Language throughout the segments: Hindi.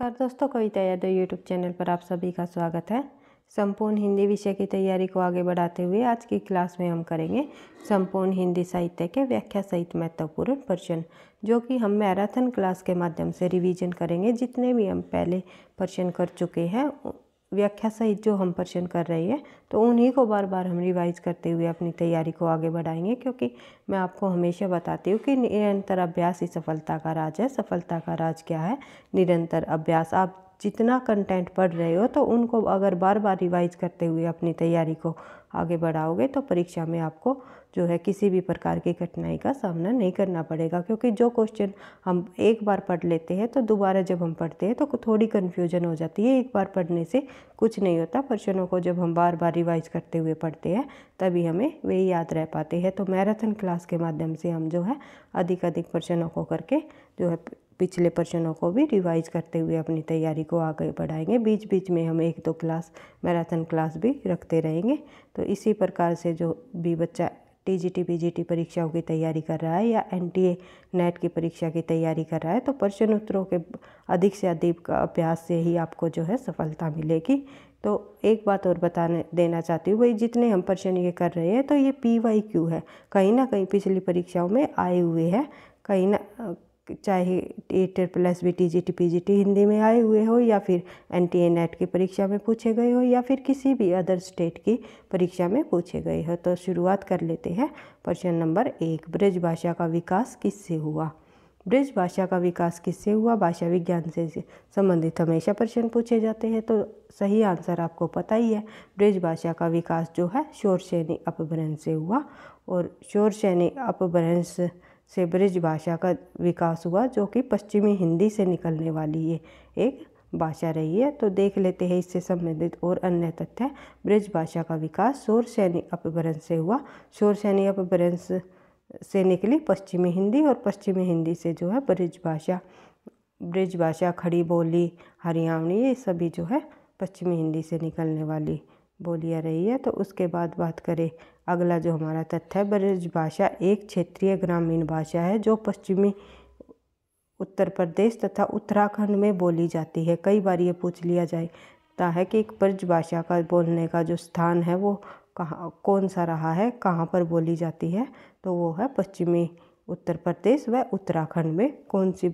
नमस्कार दोस्तों, कविता यादव यूट्यूब चैनल पर आप सभी का स्वागत है। संपूर्ण हिंदी विषय की तैयारी को आगे बढ़ाते हुए आज की क्लास में हम करेंगे संपूर्ण हिंदी साहित्य के व्याख्या सहित महत्वपूर्ण प्रश्न, जो कि हम मैराथन क्लास के माध्यम से रिवीजन करेंगे। जितने भी हम पहले प्रश्न कर चुके हैं, व्याख्या सहित जो हम प्रश्न कर रहे हैं, तो उन्हीं को बार बार हम रिवाइज करते हुए अपनी तैयारी को आगे बढ़ाएंगे, क्योंकि मैं आपको हमेशा बताती हूँ कि निरंतर अभ्यास ही सफलता का राज है। सफलता का राज क्या है? निरंतर अभ्यास। आप जितना कंटेंट पढ़ रहे हो, तो उनको अगर बार बार रिवाइज करते हुए अपनी तैयारी को आगे बढ़ाओगे तो परीक्षा में आपको जो है किसी भी प्रकार की कठिनाई का सामना नहीं करना पड़ेगा, क्योंकि जो क्वेश्चन हम एक बार पढ़ लेते हैं तो दोबारा जब हम पढ़ते हैं तो थोड़ी कन्फ्यूजन हो जाती है। एक बार पढ़ने से कुछ नहीं होता। प्रश्नों को जब हम बार बार रिवाइज करते हुए पढ़ते हैं तभी हमें वे याद रह पाते हैं। तो मैराथन क्लास के माध्यम से हम जो है अधिक प्रश्नों को करके जो है पिछले प्रश्नों को भी रिवाइज करते हुए अपनी तैयारी को आगे बढ़ाएंगे। बीच बीच में हम 1-2 क्लास मैराथन क्लास भी रखते रहेंगे। तो इसी प्रकार से जो भी बच्चा टीजीटी पीजीटी परीक्षाओं की तैयारी कर रहा है या एनटीए नेट की परीक्षा की तैयारी कर रहा है, तो प्रश्न उत्तरों के अधिक से अधिक अभ्यास से ही आपको जो है सफलता मिलेगी। तो एक बात और बताने देना चाहती हूँ, भाई जितने हम प्रश्न ये कर रहे हैं तो ये PYQ है, कहीं ना कहीं पिछली परीक्षाओं में आए हुए हैं, कहीं ना चाहे TRSS TGT PGT हिंदी में आए हुए हो या फिर NTA NET की परीक्षा में पूछे गए हो या फिर किसी भी अदर स्टेट की परीक्षा में पूछे गए हो। तो शुरुआत कर लेते हैं। प्रश्न नंबर 1, ब्रज भाषा का विकास किससे हुआ? ब्रज भाषा का विकास किससे हुआ? भाषा विज्ञान से संबंधित हमेशा प्रश्न पूछे जाते हैं, तो सही आंसर आपको पता ही है। ब्रज भाषा का विकास जो है शोरसेनी अपभ्रंश से हुआ, और शोरसेनी अपभ्रंश से ब्रज भाषा का विकास हुआ, जो कि पश्चिमी हिंदी से निकलने वाली ये एक भाषा रही है। तो देख लेते हैं इससे संबंधित और अन्य तथ्य। ब्रज भाषा का विकास शोरसेनी अपभ्रंश से हुआ। शोरसेनी अपभ्रंश से निकली पश्चिमी हिंदी, और पश्चिमी हिंदी से जो है ब्रज भाषा खड़ी बोली, हरियाणवी, ये सभी जो है पश्चिमी हिंदी से निकलने वाली बोलियाँ रही है। तो उसके बाद बात करें, अगला जो हमारा तथ्य है, ब्रज भाषा एक क्षेत्रीय ग्रामीण भाषा है जो पश्चिमी उत्तर प्रदेश तथा उत्तराखंड में बोली जाती है। कई बार ये पूछ लिया जाता है कि ब्रज भाषा का बोलने का जो स्थान है वो कहाँ, कौन सा रहा है, कहाँ पर बोली जाती है, तो वो है पश्चिमी उत्तर प्रदेश व उत्तराखंड में कौन सी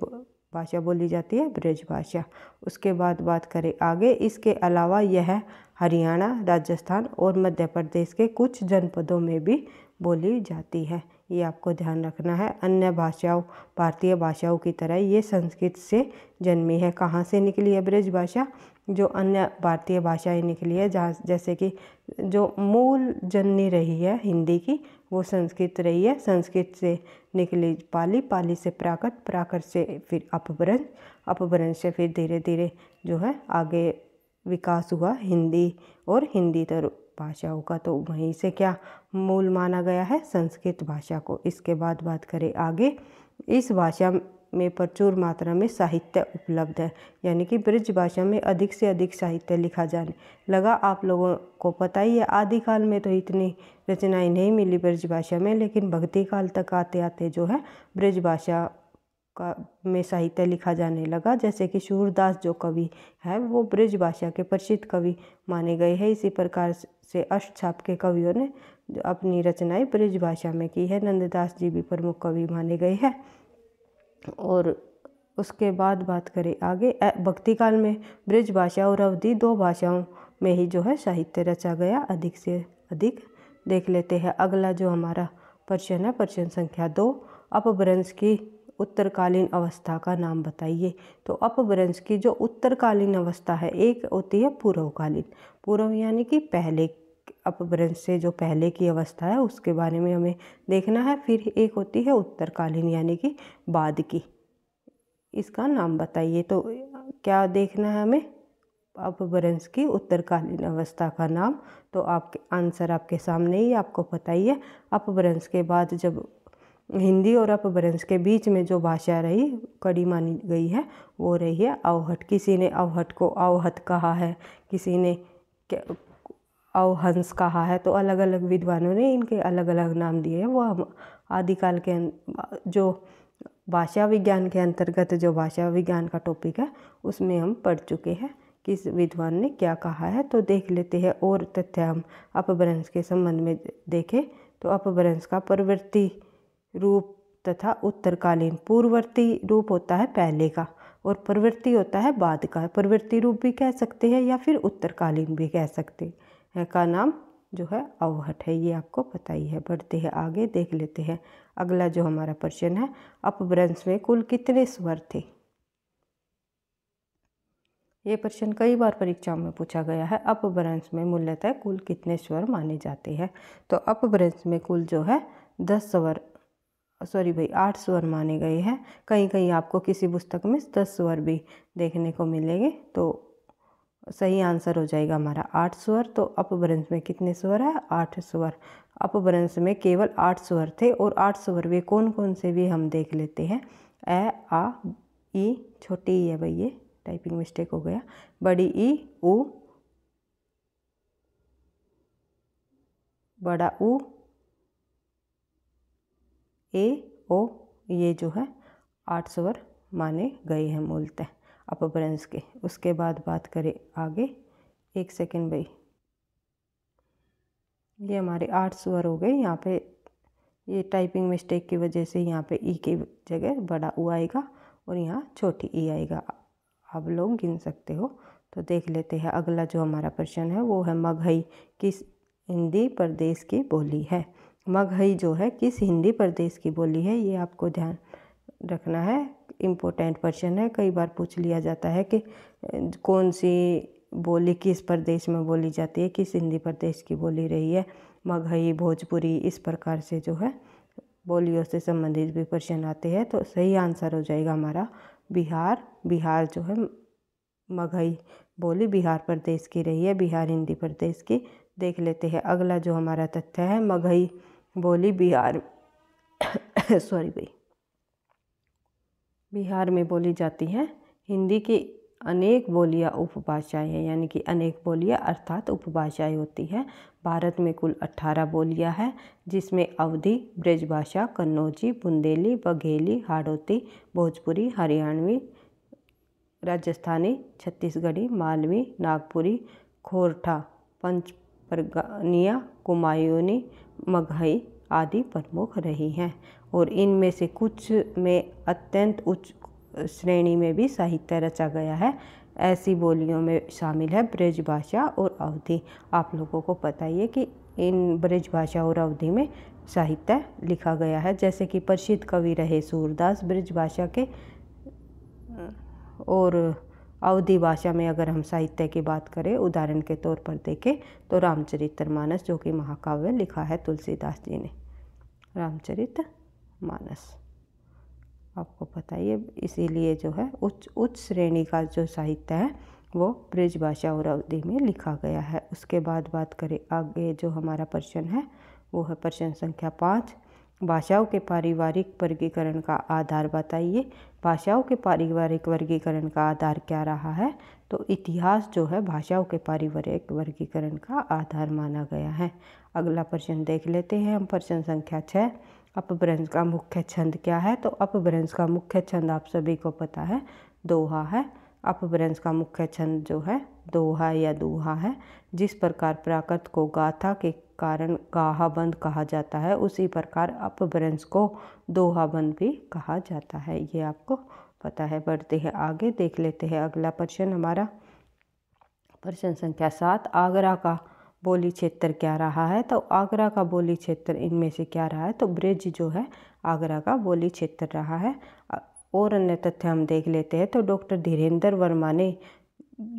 भाषा बोली जाती है, ब्रज भाषा। उसके बाद बात करें आगे, इसके अलावा यह हरियाणा, राजस्थान और मध्य प्रदेश के कुछ जनपदों में भी बोली जाती है। ये आपको ध्यान रखना है। अन्य भाषाओं, भारतीय भाषाओं की तरह ये संस्कृत से जन्मी है। कहाँ से निकली है ब्रज भाषा? जो अन्य भारतीय भाषाएं निकली है, जहाँ जैसे कि जो मूल जननी रही है हिंदी की, वो संस्कृत रही है। संस्कृत से निकली पाली, पाली से प्राकृत, प्राकृत से फिर अपभ्रंश, अपभ्रंश से फिर धीरे धीरे जो है आगे विकास हुआ हिंदी और हिंदी तर भाषाओं का। तो वहीं से क्या मूल माना गया है, संस्कृत भाषा को। इसके बाद बात करें आगे, इस भाषा में प्रचुर मात्रा में साहित्य उपलब्ध है, यानी कि ब्रज भाषा में अधिक से अधिक साहित्य लिखा जाने लगा। आप लोगों को पता ही है, आदिकाल में तो इतनी रचनाएं नहीं मिली ब्रज भाषा में, लेकिन भक्ति काल तक आते आते जो है ब्रज भाषा का में साहित्य लिखा जाने लगा। जैसे कि सूरदास जो कवि है वो ब्रज भाषा के प्रसिद्ध कवि माने गए हैं। इसी प्रकार से अष्टछाप के कवियों ने अपनी रचनाएं ब्रज भाषा में की है। नंददास जी भी प्रमुख कवि माने गए हैं। और उसके बाद बात करें आगे, भक्ति काल में ब्रज भाषा और अवधी दो भाषाओं में ही जो है साहित्य रचा गया अधिक से अधिक। देख लेते हैं अगला जो हमारा प्रश्न है, प्रश्न संख्या 2, अपभ्रंश की उत्तरकालीन अवस्था का नाम बताइए। तो अपभ्रंश की जो उत्तरकालीन अवस्था है, एक होती है पूर्वकालीन। पूर्व यानी कि पहले, अपभ्रंश से जो पहले की अवस्था है उसके बारे में हमें देखना है। फिर एक होती है उत्तरकालीन, यानी कि बाद की, इसका नाम बताइए। तो क्या देखना है हमें, अपभ्रंश की उत्तरकालीन अवस्था का नाम। तो आपके आंसर आपके सामने ही, आपको पता ही है। अपभ्रंश के बाद जब हिंदी और अपभ्रंश के बीच में जो भाषा रही, कड़ी मानी गई है, वो रही है अवहट। किसी ने अवहट को अवहत कहा है, किसी ने अवहंस कहा है, तो अलग अलग विद्वानों ने इनके अलग अलग नाम दिए हैं। वो हम आदिकाल के जो भाषा विज्ञान के अंतर्गत जो भाषा विज्ञान का टॉपिक है उसमें हम पढ़ चुके हैं किस विद्वान ने क्या कहा है। तो देख लेते हैं और तथ्य हम अपभ्रंश के संबंध में देखें तो अपभ्रंश का परवर्ती रूप तथा उत्तरकालीन पूर्ववर्ती रूप होता है पहले का और परवर्ती होता है बाद का। परवर्ती रूप भी कह सकते हैं या फिर उत्तरकालीन भी कह सकते हैं। का नाम जो है अवहट है, ये आपको पता ही है। बढ़ते हैं आगे, देख लेते हैं अगला जो हमारा प्रश्न है, अपभ्रंश में कुल कितने स्वर थे। ये प्रश्न कई बार परीक्षा में पूछा गया है। अपभ्रंश में मूलतः कुल कितने स्वर माने जाते हैं, तो अपभ्रंश में कुल जो है 8 स्वर माने गए हैं। कहीं कहीं आपको किसी पुस्तक में 10 स्वर भी देखने को मिलेंगे। तो सही आंसर हो जाएगा हमारा 8 स्वर। तो अपभ्रंश में कितने स्वर है? 8 स्वर। अपभ्रंश में केवल 8 स्वर थे और 8 स्वर वे कौन कौन से भी हम देख लेते हैं। ए, आ, ई, छोटी ई है भाई, ये टाइपिंग मिस्टेक हो गया, बड़ी ई, ऊ, बड़ा ऊ, ए, ओ, ये जो है 8 स्वर माने गए हैं मूलतः अपभ्रंश के। उसके बाद बात करें आगे, एक सेकेंड भाई, ये हमारे 8 स्वर हो गए। यहाँ पे ये टाइपिंग मिस्टेक की वजह से यहाँ पे ई की जगह बड़ा ऊ आएगा और यहाँ छोटी ई आएगा। आप लोग गिन सकते हो। तो देख लेते हैं अगला जो हमारा प्रश्न है वो है मगही किस हिंदी प्रदेश की बोली है। मगही जो है किस हिंदी प्रदेश की बोली है, ये आपको ध्यान रखना है। इम्पोर्टेंट प्रश्न है, कई बार पूछ लिया जाता है कि कौन सी बोली किस प्रदेश में बोली जाती है, किस हिंदी प्रदेश की बोली रही है। मगही, भोजपुरी, इस प्रकार से जो है बोलियों से संबंधित भी प्रश्न आते हैं। तो सही आंसर हो जाएगा हमारा बिहार। बिहार जो है मगही बोली बिहार प्रदेश की रही है, बिहार हिंदी प्रदेश की। देख लेते हैं अगला जो हमारा तथ्य है, मगही बोली बिहार बिहार में बोली जाती है। हिंदी की अनेक बोलियां उपभाषाएं हैं, यानी कि अनेक बोलियां अर्थात उपभाषाएं होती हैं। भारत में कुल 18 बोलियां हैं, जिसमें अवधी, ब्रजभाषा, कन्नौजी, बुंदेली, बघेली, हाड़ौती, भोजपुरी, हरियाणवी, राजस्थानी, छत्तीसगढ़ी, मालवी, नागपुरी, खोरठा, पंचपरगनिया, कुमायूनी, मगही आदि प्रमुख रही हैं। और इनमें से कुछ में अत्यंत उच्च श्रेणी में भी साहित्य रचा गया है। ऐसी बोलियों में शामिल है ब्रजभाषा और अवधी। आप लोगों को पता ही है कि इन ब्रजभाषा और अवधी में साहित्य लिखा गया है, जैसे कि प्रसिद्ध कवि रहे सूरदास ब्रजभाषा के। और अवधी भाषा में अगर हम साहित्य की बात करें, उदाहरण के तौर पर देखें तो रामचरितमानस, जो कि महाकाव्य लिखा है तुलसीदास जी ने। रामचरितमानस आपको पता ही है। इसीलिए जो है उच्च श्रेणी का जो साहित्य है वो ब्रजभाषा और अवधी में लिखा गया है। उसके बाद बात करें आगे, जो हमारा प्रश्न है वो है प्रश्न संख्या 5, भाषाओं के पारिवारिक वर्गीकरण का आधार बताइए। भाषाओं के पारिवारिक वर्गीकरण का आधार क्या रहा है, तो इतिहास जो है भाषाओं के पारिवारिक वर्गीकरण का आधार माना गया है। अगला प्रश्न देख लेते हैं हम, प्रश्न संख्या 6, अपभ्रंश का मुख्य छंद क्या है। तो अपभ्रंश का मुख्य छंद आप सभी को पता है दोहा है। अपभ्रंश का मुख्य छंद जो है दोहा या दूहा है। जिस प्रकार प्राकृत को गाथा के कारण गाहाबंद कहा जाता है, उसी प्रकार अपभ्रंश को दोहाबंद भी कहा जाता है। ये आपको पता है। बढ़ते हैं आगे, देख लेते हैं अगला प्रश्न हमारा, प्रश्न संख्या 7, आगरा का बोली क्षेत्र क्या रहा है। तो आगरा का बोली क्षेत्र इनमें से क्या रहा है, तो ब्रज जो है आगरा का बोली क्षेत्र रहा है। और अन्य तथ्य हम देख लेते हैं। तो डॉक्टर धीरेन्द्र वर्मा ने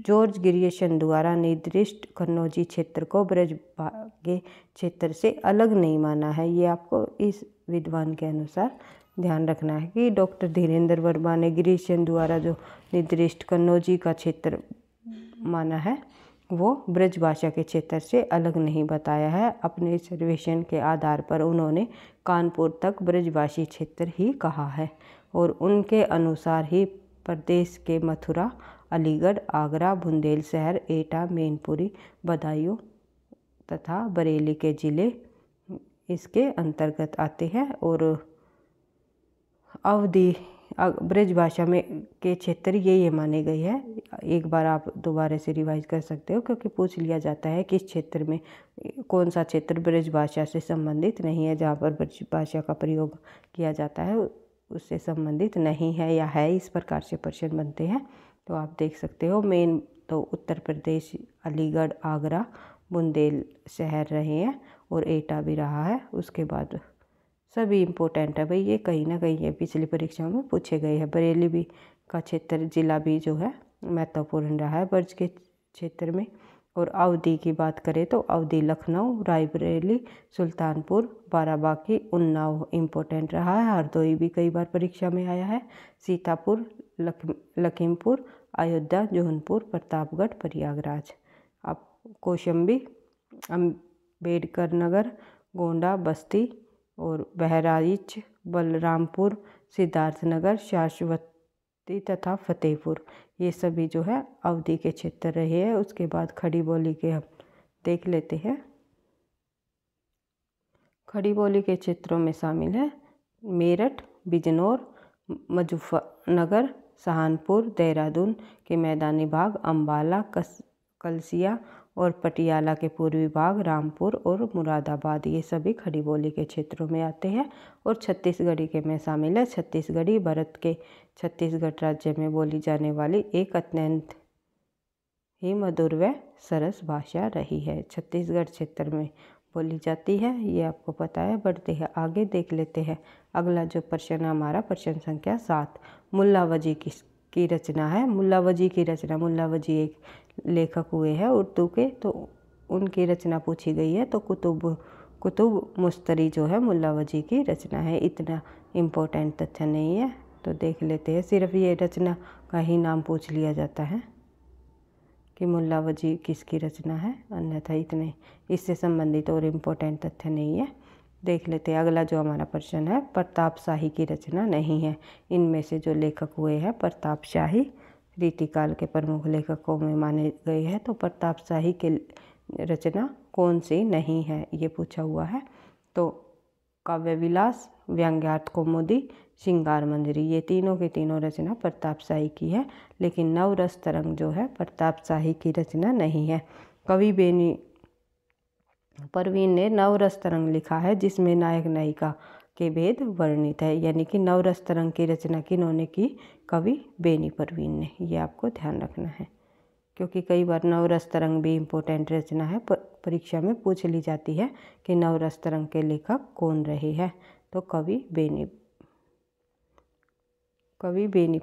जॉर्ज ग्रियर्सन द्वारा निर्दिष्ट कन्नौजी क्षेत्र को ब्रज के क्षेत्र से अलग नहीं माना है। ये आपको इस विद्वान के अनुसार ध्यान रखना है कि डॉक्टर धीरेन्द्र वर्मा ने ग्रियर्सन द्वारा जो निर्दिष्ट कन्नौजी का क्षेत्र माना है वो ब्रज भाषा के क्षेत्र से अलग नहीं बताया है। अपने सर्वेक्षण के आधार पर उन्होंने कानपुर तक ब्रजभाषी क्षेत्र ही कहा है और उनके अनुसार ही प्रदेश के मथुरा, अलीगढ़, आगरा, बुंदेल शहर, एटा, मैनपुरी, बदायूं तथा बरेली के ज़िले इसके अंतर्गत आते हैं। और अवधि ब्रज भाषा में के क्षेत्र ये माने गई है। एक बार आप दोबारा से रिवाइज कर सकते हो क्योंकि पूछ लिया जाता है किस क्षेत्र में कौन सा क्षेत्र ब्रज भाषा से संबंधित नहीं है, जहाँ पर ब्रज भाषा का प्रयोग किया जाता है उससे संबंधित नहीं है या है, इस प्रकार से प्रश्न बनते हैं। तो आप देख सकते हो मेन तो उत्तर प्रदेश, अलीगढ़, आगरा, बुंदेल शहर रहे हैं और एटा भी रहा है। उसके बाद सभी इम्पोर्टेंट है भाई, ये कहीं ना कहीं ये पिछली परीक्षाओं में पूछे गए हैं। बरेली भी का क्षेत्र जिला भी जो है महत्वपूर्ण रहा है ब्रज के क्षेत्र में। और अवधि की बात करें तो अवधि लखनऊ, रायबरेली, सुल्तानपुर, बाराबांकी, उन्नाव इम्पोर्टेंट रहा है। हरदोई भी कई बार परीक्षा में आया है। सीतापुर, लखीमपुर, अयोध्या, जौनपुर, प्रतापगढ़, प्रयागराज। अब कौशाम्बी, अम्बेडकर नगर, गोंडा, बस्ती और बहराइच, बलरामपुर, सिद्धार्थनगर, शाश्वती तथा फतेहपुर, ये सभी जो है अवधि के क्षेत्र रहे हैं। उसके बाद खड़ी बोली के हम देख लेते हैं। खड़ी बोली के क्षेत्रों में शामिल है मेरठ, बिजनौर, मुजफ्फरनगर, सहारनपुर, देहरादून के मैदानी भाग, अम्बाला, कलसिया और पटियाला के पूर्वी भाग, रामपुर और मुरादाबाद, ये सभी खड़ी बोली के क्षेत्रों में आते हैं। और छत्तीसगढ़ी के में शामिल है। छत्तीसगढ़ी भारत के छत्तीसगढ़ राज्य में बोली जाने वाली एक अत्यंत ही मधुर व सरस भाषा रही है, छत्तीसगढ़ क्षेत्र में बोली जाती है, ये आपको पता है। बढ़ते हैं आगे, देख लेते हैं अगला जो प्रश्न हमारा, प्रश्न संख्या 7, मुल्लावजी की रचना है। मुल्लावजी की रचना, मुल्लावजी एक लेखक हुए हैं उर्दू के, तो उनकी रचना पूछी गई है। तो कुतुब मुस्तरी जो है मुल्लावजी की रचना है, इतना इम्पोर्टेंट तथ्य नहीं है। तो देख लेते हैं, सिर्फ ये रचना का ही नाम पूछ लिया जाता है कि मुल्लावजी किसकी रचना है, अन्यथा इतने इससे संबंधित और इम्पोर्टेंट तथ्य नहीं है। देख लेते हैं अगला जो हमारा प्रश्न है, प्रताप शाही की रचना नहीं है। इनमें से जो लेखक हुए हैं प्रताप शाही रीतिकाल के प्रमुख लेखकों में माने गए हैं। तो प्रताप शाही की रचना कौन सी नहीं है ये पूछा हुआ है। तो काव्य विलास, व्यंग्यार्थ कौमुदी, श्रृंगार मंजरी, ये तीनों के तीनों रचना प्रताप शाही की है, लेकिन नवरस तरंग जो है प्रताप शाही की रचना नहीं है। कवि बेनी परवीन ने नवरस तरंग लिखा है जिसमें नायक नायिका के भेद वर्णित है, यानी कि नवरस तरंग की रचना किन्होंने की, कवि बेनी परवीन ने, ये आपको ध्यान रखना है क्योंकि कई बार नवरस तरंग भी इम्पोर्टेंट रचना है, परीक्षा में पूछ ली जाती है कि नवरस तरंग के लेखक कौन रहे हैं। तो कवि बेनी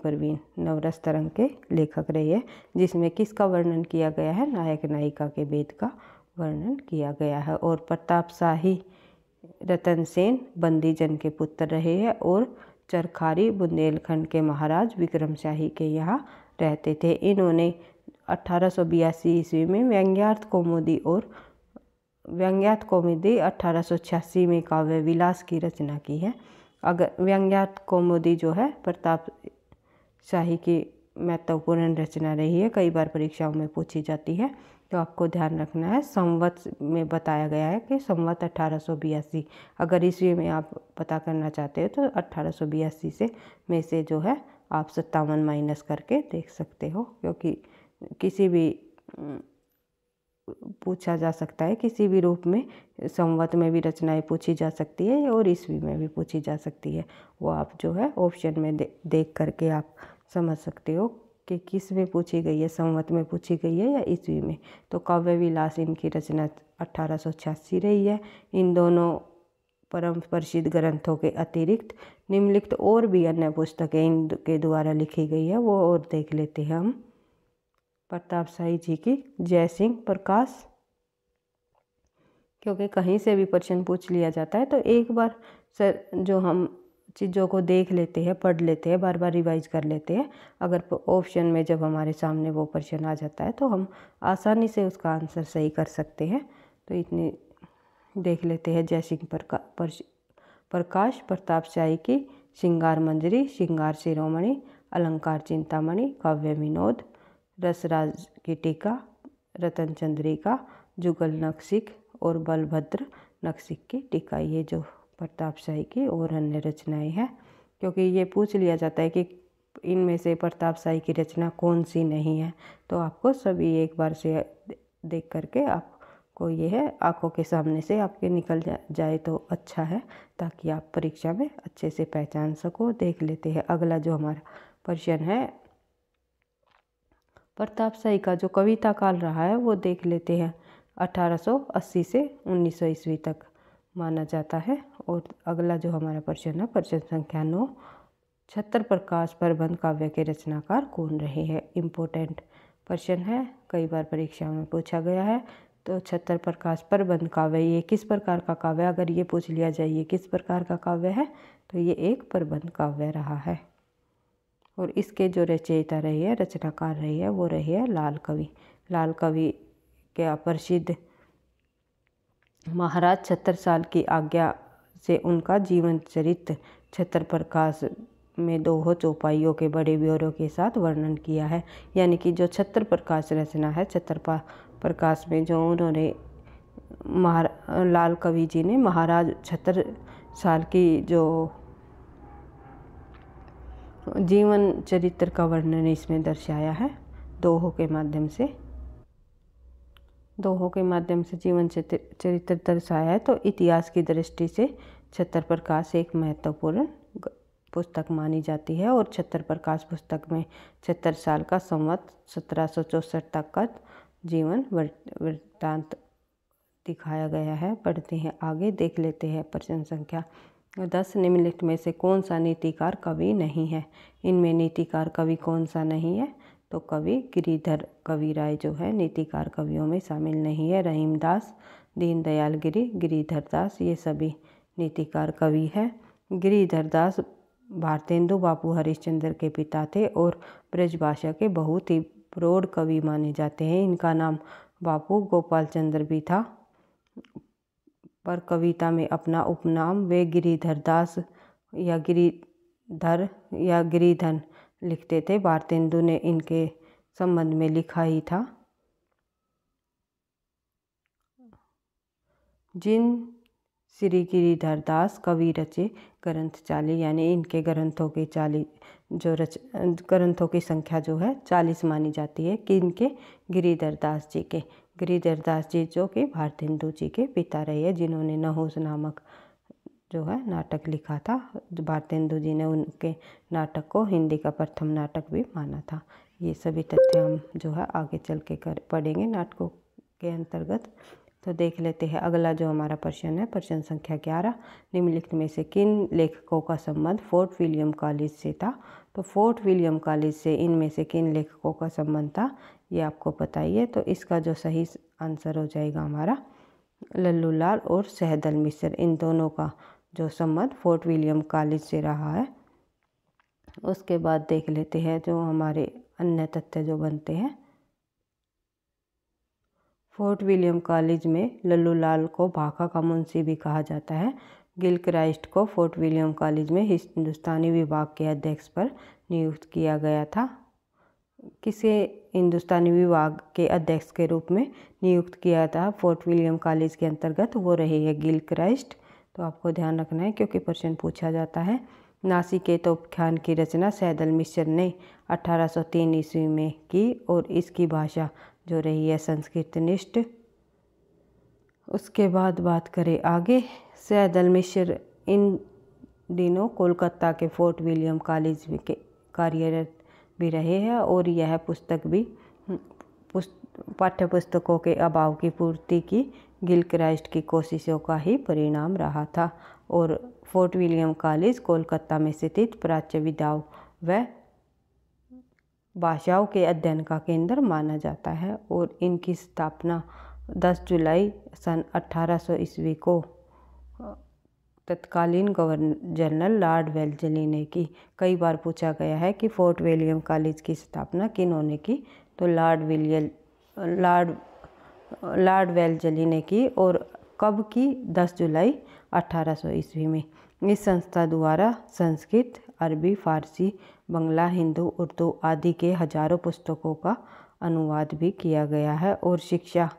परवीन नवरस तरंग के लेखक रहे हैं, जिसमें किसका वर्णन किया गया है, नायक नायिका के भेद का वर्णन किया गया है। और प्रताप शाही रतन सेन बंदीजन के पुत्र रहे हैं और चरखारी बुंदेलखंड के महाराज विक्रम शाही के यहाँ रहते थे। इन्होंने 1882 ईस्वी में व्यंग्यार्थ कौमुदी 1886 में काव्य विलास की रचना की है। अगर व्यंग्यार्थ कौमुदी जो है प्रताप शाही की महत्वपूर्ण रचना रही है, कई बार परीक्षाओं में पूछी जाती है, तो आपको ध्यान रखना है। संवत में बताया गया है कि संवत 1882, अगर ईस्वी में आप पता करना चाहते हो तो 1882 से में से जो है आप 57 माइनस करके देख सकते हो, क्योंकि किसी भी पूछा जा सकता है, किसी भी रूप में संवत में भी रचनाएं पूछी जा सकती है और ईस्वी में भी पूछी जा सकती है। वो आप जो है ऑप्शन में देख करके आप समझ सकते हो कि किस में पूछी गई है, संवत में पूछी गई है या ईस्वी में। तो काव्य विलास इनकी रचना 1886 रही है। इन दोनों परम प्रसिद्ध ग्रंथों के अतिरिक्त निम्नलिखित और भी अन्य पुस्तकें इनके द्वारा लिखी गई है, वो और देख लेते हैं हम। प्रताप शाही जी की जय सिंह प्रकाश, क्योंकि कहीं से भी प्रश्न पूछ लिया जाता है, तो एक बार सर जो हम चीज़ों को देख लेते हैं, पढ़ लेते हैं, बार बार रिवाइज कर लेते हैं, अगर ऑप्शन में जब हमारे सामने वो प्रश्न आ जाता है तो हम आसानी से उसका आंसर सही कर सकते हैं। तो इतनी देख लेते हैं, जयसिंह प्रकाश, प्रताप शाही की श्रृंगार मंजरी, श्रृंगार शिरोमणि, अलंकार चिंतामणि, काव्य विनोद, रसराज की टीका, रतन चंद्रिका, जुगल नक्सिक और बलभद्र नक्सिक की टीका, ये जो प्रताप शाही की और अन्य रचनाएं हैं। क्योंकि ये पूछ लिया जाता है कि इनमें से प्रताप साई की रचना कौन सी नहीं है। तो आपको सभी एक बार से देख करके आपको ये है आंखों के सामने से आपके निकल जाए तो अच्छा है, ताकि आप परीक्षा में अच्छे से पहचान सको। देख लेते हैं अगला जो हमारा प्रश्न है, प्रताप साई का जो कविता काल रहा है वो देख लेते हैं। 1880 से 1900 ईस्वी तक माना जाता है। और अगला जो हमारा प्रश्न है, प्रश्न संख्या 9, छत्र प्रकाश प्रबंध काव्य के रचनाकार कौन रहे हैं। इम्पोर्टेंट प्रश्न है, कई बार परीक्षा में पूछा गया है। तो छत्र प्रकाश प्रबंध काव्य, ये किस प्रकार का काव्य, अगर ये पूछ लिया जाए ये किस प्रकार का काव्य है, तो ये एक प्रबंध काव्य रहा है। और इसके जो रचयिता रही है, रचनाकार रही है, वो रही है लाल कवि। लाल कवि के प्रसिद्ध महाराज छत्र साल की आज्ञा से उनका जीवन चरित्र छत्र प्रकाश में 2 चौपाइयों के बड़े ब्यौरों के साथ वर्णन किया है। यानी कि जो छत्र प्रकाश रचना है, छत्र प्रकाश में जो उन्होंने लाल कवि जी ने महाराज छत्र साल की जो जीवन चरित्र का वर्णन इसमें दर्शाया है, दोहों के माध्यम से। दोहों के माध्यम से जीवन चरित्र दर्शाया है। तो इतिहास की दृष्टि से छत्र प्रकाश एक महत्वपूर्ण पुस्तक मानी जाती है। और छत्र प्रकाश पुस्तक में छत्र साल का संवत 1764 तक का जीवन वृत्तांत दिखाया गया है। पढ़ते हैं आगे, देख लेते हैं प्रश्न संख्या 10, निम्नलिखित में से कौन सा नीतिकार कवि नहीं है। इनमें नीतिकार कवि कौन सा नहीं है, तो कवि गिरिधर कवि राय जो है नीतिकार कवियों में शामिल नहीं है। रहीमदास, दीनदयाल गिरी, गिरिधर दास, ये सभी नीतिकार कवि हैं। गिरिधर दास भारतेंदु बापू हरिश्चंद्र के पिता थे और ब्रजभाषा के बहुत ही प्रौढ़ कवि माने जाते हैं। इनका नाम बापू गोपाल चंद्र भी था, पर कविता में अपना उपनाम वे गिरिधर दास या गिरिधर या गिरिधन लिखते थे। भारतेंदु ने इनके संबंध में लिखा ही था, जिन श्री गिरिधर दास कवि रचे ग्रंथ 40, यानी इनके ग्रंथों के 40 जो ग्रंथों की संख्या जो है 40 मानी जाती है। कि इनके गिरिधर दास जी के, गिरिधर दास जी जो कि भारतेंदु जी के पिता रहे हैं, जिन्होंने नहुस नामक जो है नाटक लिखा था। भारतेंदु जी ने उनके नाटक को हिंदी का प्रथम नाटक भी माना था। ये सभी तथ्य हम जो है आगे चल के पढ़ेंगे नाटकों के अंतर्गत। तो देख लेते हैं अगला जो हमारा प्रश्न है, प्रश्न संख्या 11, निम्नलिखित में से किन लेखकों का संबंध फोर्ट विलियम कॉलेज से था। तो फोर्ट विलियम कॉलेज से इनमें से किन लेखकों का संबंध था, ये आपको पता ही है। तो इसका जो सही आंसर हो जाएगा हमारा लल्लू लाल और सहदल मिश्र, इन दोनों का जो संबंध फोर्ट विलियम कॉलेज से रहा है। उसके बाद देख लेते हैं जो हमारे अन्य तथ्य जो बनते हैं। फोर्ट विलियम कॉलेज में लल्लू लाल को भाखा का मुंशी भी कहा जाता है। गिलक्राइस्ट को फोर्ट विलियम कॉलेज में हिंदुस्तानी विभाग के अध्यक्ष पर नियुक्त किया गया था। किसे हिंदुस्तानी विभाग के अध्यक्ष के रूप में नियुक्त किया था फोर्ट विलियम कॉलेज के अंतर्गत, वो रही है गिलक्राइस्ट। तो आपको ध्यान रखना है क्योंकि प्रश्न पूछा जाता है। नासिकेत उपख्यान की रचना सहदल मिश्र ने 1803 ईस्वी में की और इसकी भाषा जो रही है संस्कृतनिष्ठ। उसके बाद बात करें आगे, सहदल मिश्र इन दिनों कोलकाता के फोर्ट विलियम कॉलेज के कार्यरत भी रहे हैं। और यह पुस्तक भी पाठ्य पुस्तकों के अभाव की पूर्ति की गिलक्राइस्ट की कोशिशों का ही परिणाम रहा था। और फोर्ट विलियम कॉलेज कोलकाता में स्थित प्राच्य विद्याओं व भाषाओं के अध्ययन का केंद्र माना जाता है। और इनकी स्थापना 10 जुलाई सन 1800 ईस्वी को तत्कालीन गवर्नर जनरल लॉर्ड वेल्जली ने की। कई बार पूछा गया है कि फोर्ट विलियम कॉलेज की स्थापना किन्होंने की, तो लॉर्ड वेल्जली ने की। और कब की, 10 जुलाई 1800 ईस्वी में। इस संस्था द्वारा संस्कृत, अरबी, फारसी, बंगला, हिंदू, उर्दू आदि के हजारों पुस्तकों का अनुवाद भी किया गया है। और शिक्षा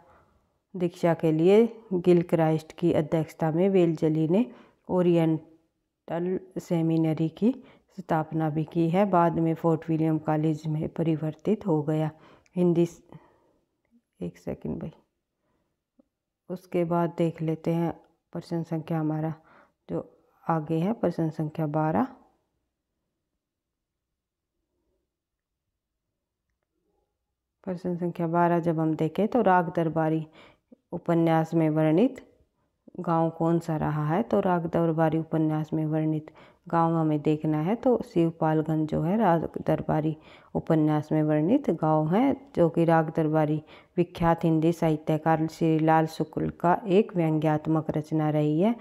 दीक्षा के लिए गिलक्राइस्ट की अध्यक्षता में वेल्जली ने ओरिएंटल सेमिनरी की स्थापना भी की है। बाद में फोर्ट विलियम कॉलेज में परिवर्तित हो गया। हिंदी एक सेकंड भाई, उसके बाद देख लेते हैं प्रश्न संख्या हमारा जो आगे है, प्रश्न संख्या 12। प्रश्न संख्या 12 जब हम देखें तो राग दरबारी उपन्यास में वर्णित गांव कौन सा रहा है, तो राग दरबारी उपन्यास में वर्णित गांव हमें देखना है। तो शिवपालगंज जो है राग दरबारी उपन्यास में वर्णित गांव है, जो कि राग दरबारी विख्यात हिंदी साहित्यकार श्रीलाल शुक्ल का एक व्यंग्यात्मक रचना रही है।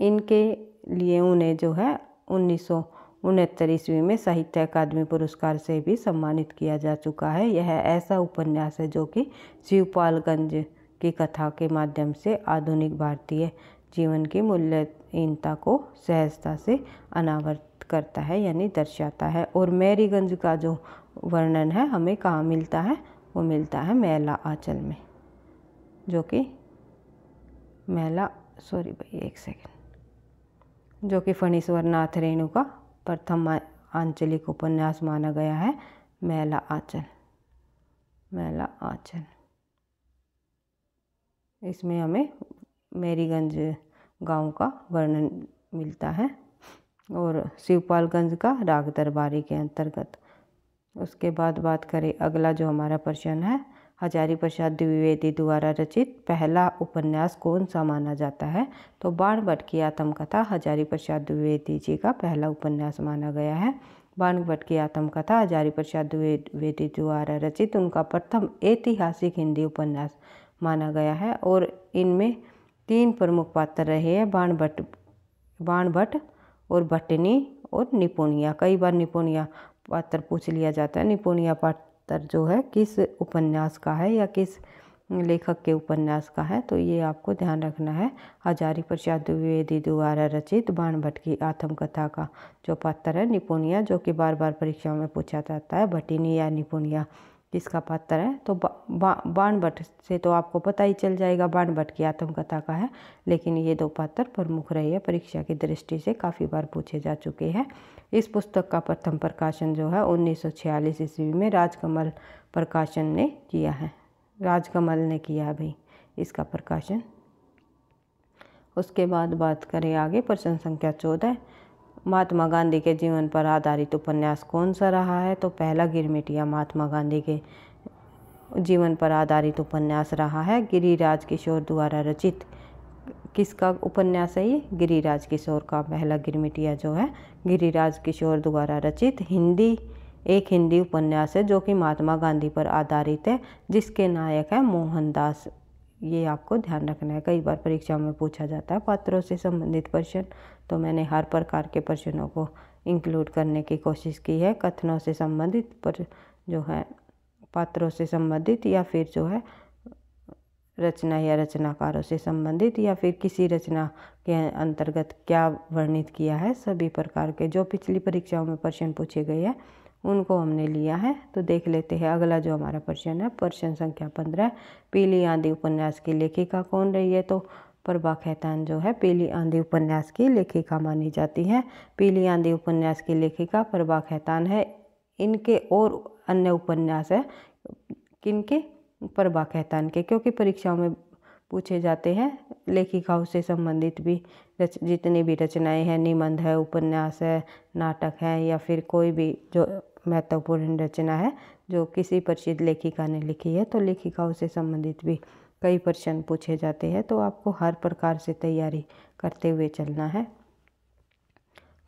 इनके लिए उन्हें जो है 1969 ईस्वी में साहित्य अकादमी पुरस्कार से भी सम्मानित किया जा चुका है। यह ऐसा उपन्यास है जो कि शिवपालगंज की कथा के माध्यम से आधुनिक भारतीय जीवन की मूल्यहीनता को सहजता से अनावृत करता है यानी दर्शाता है। और मैरीगंज का जो वर्णन है हमें कहाँ मिलता है, वो मिलता है मैला आंचल में, जो कि फणीश्वरनाथ रेणु का प्रथम आंचलिक उपन्यास माना गया है। मैला आंचल इसमें हमें मैरीगंज गांव का वर्णन मिलता है और शिवपालगंज का राग दरबारी के अंतर्गत। उसके बाद बात करें, अगला जो हमारा प्रश्न है, हजारी प्रसाद द्विवेदी द्वारा रचित पहला उपन्यास कौन सा माना जाता है, तो बाणभट्ट की आत्मकथा हजारी प्रसाद द्विवेदी जी का पहला उपन्यास माना गया है। बाणभट्ट की आत्मकथा हजारी प्रसाद द्विवेदी द्वारा रचित उनका प्रथम ऐतिहासिक हिंदी उपन्यास माना गया है और इनमें 3 प्रमुख पात्र रहे हैं, बाणभट्ट और भट्टनी और निपुणिया। कई बार निपुणिया पात्र पूछ लिया जाता है। निपुणिया पात्र जो है किस उपन्यास का है या किस लेखक के उपन्यास का है, तो ये आपको ध्यान रखना है। हजारी प्रसाद द्विवेदी द्वारा रचित बाणभट्ट की आत्मकथा का जो पात्र है निपुणिया, जो कि बार बार परीक्षाओं में पूछा जाता है, भटिनी या निपुणिया किसका पात्र है, तो बाणभट्ट से तो आपको पता ही चल जाएगा बाणभट्ट की आत्मकथा का है। लेकिन ये 2 पात्र प्रमुख रहे हैं, परीक्षा की दृष्टि से काफ़ी बार पूछे जा चुके हैं। इस पुस्तक का प्रथम प्रकाशन जो है 1946 ईस्वी में राजकमल प्रकाशन ने किया है। भाई इसका प्रकाशन। उसके बाद बात करें आगे, प्रश्न संख्या 14, महात्मा गांधी के जीवन पर आधारित उपन्यास कौन सा रहा है, तो पहला गिरमिटिया महात्मा गांधी के जीवन पर आधारित उपन्यास रहा है। गिरिराज किशोर द्वारा रचित किसका उपन्यास है ये, गिरिराज किशोर का पहला गिरमिटिया जो है गिरिराज किशोर द्वारा रचित एक हिंदी उपन्यास है जो कि महात्मा गांधी पर आधारित है, जिसके नायक है मोहनदास। ये आपको ध्यान रखना है, कई बार परीक्षा में पूछा जाता है पात्रों से संबंधित प्रश्न, तो मैंने हर प्रकार के प्रश्नों को इंक्लूड करने की कोशिश की है। कथनों से संबंधित पर जो है पात्रों से संबंधित, या फिर जो है रचना या रचनाकारों से संबंधित, या फिर किसी रचना के अंतर्गत क्या वर्णित किया है, सभी प्रकार के जो पिछली परीक्षाओं में प्रश्न पूछे गए हैं उनको हमने लिया है। तो देख लेते हैं अगला जो हमारा प्रश्न है, प्रश्न संख्या 15, पीली आंधी उपन्यास की लेखिका कौन रही है, तो प्रभा खैतान जो है पीली आंधी उपन्यास की लेखिका मानी जाती है। पीली आंधी उपन्यास की लेखिका प्रभा खैतान है। इनके और अन्य उपन्यास है किनके, प्रभा खैतान के, क्योंकि परीक्षाओं में पूछे जाते हैं। लेखिकाओं से संबंधित भी जितनी भी रचनाएं हैं, निबंध है, उपन्यास है, नाटक है, या फिर कोई भी जो महत्वपूर्ण रचना है जो किसी प्रसिद्ध लेखिका ने लिखी है, तो लेखिकाओं से संबंधित भी कई प्रश्न पूछे जाते हैं। तो आपको हर प्रकार से तैयारी करते हुए चलना है।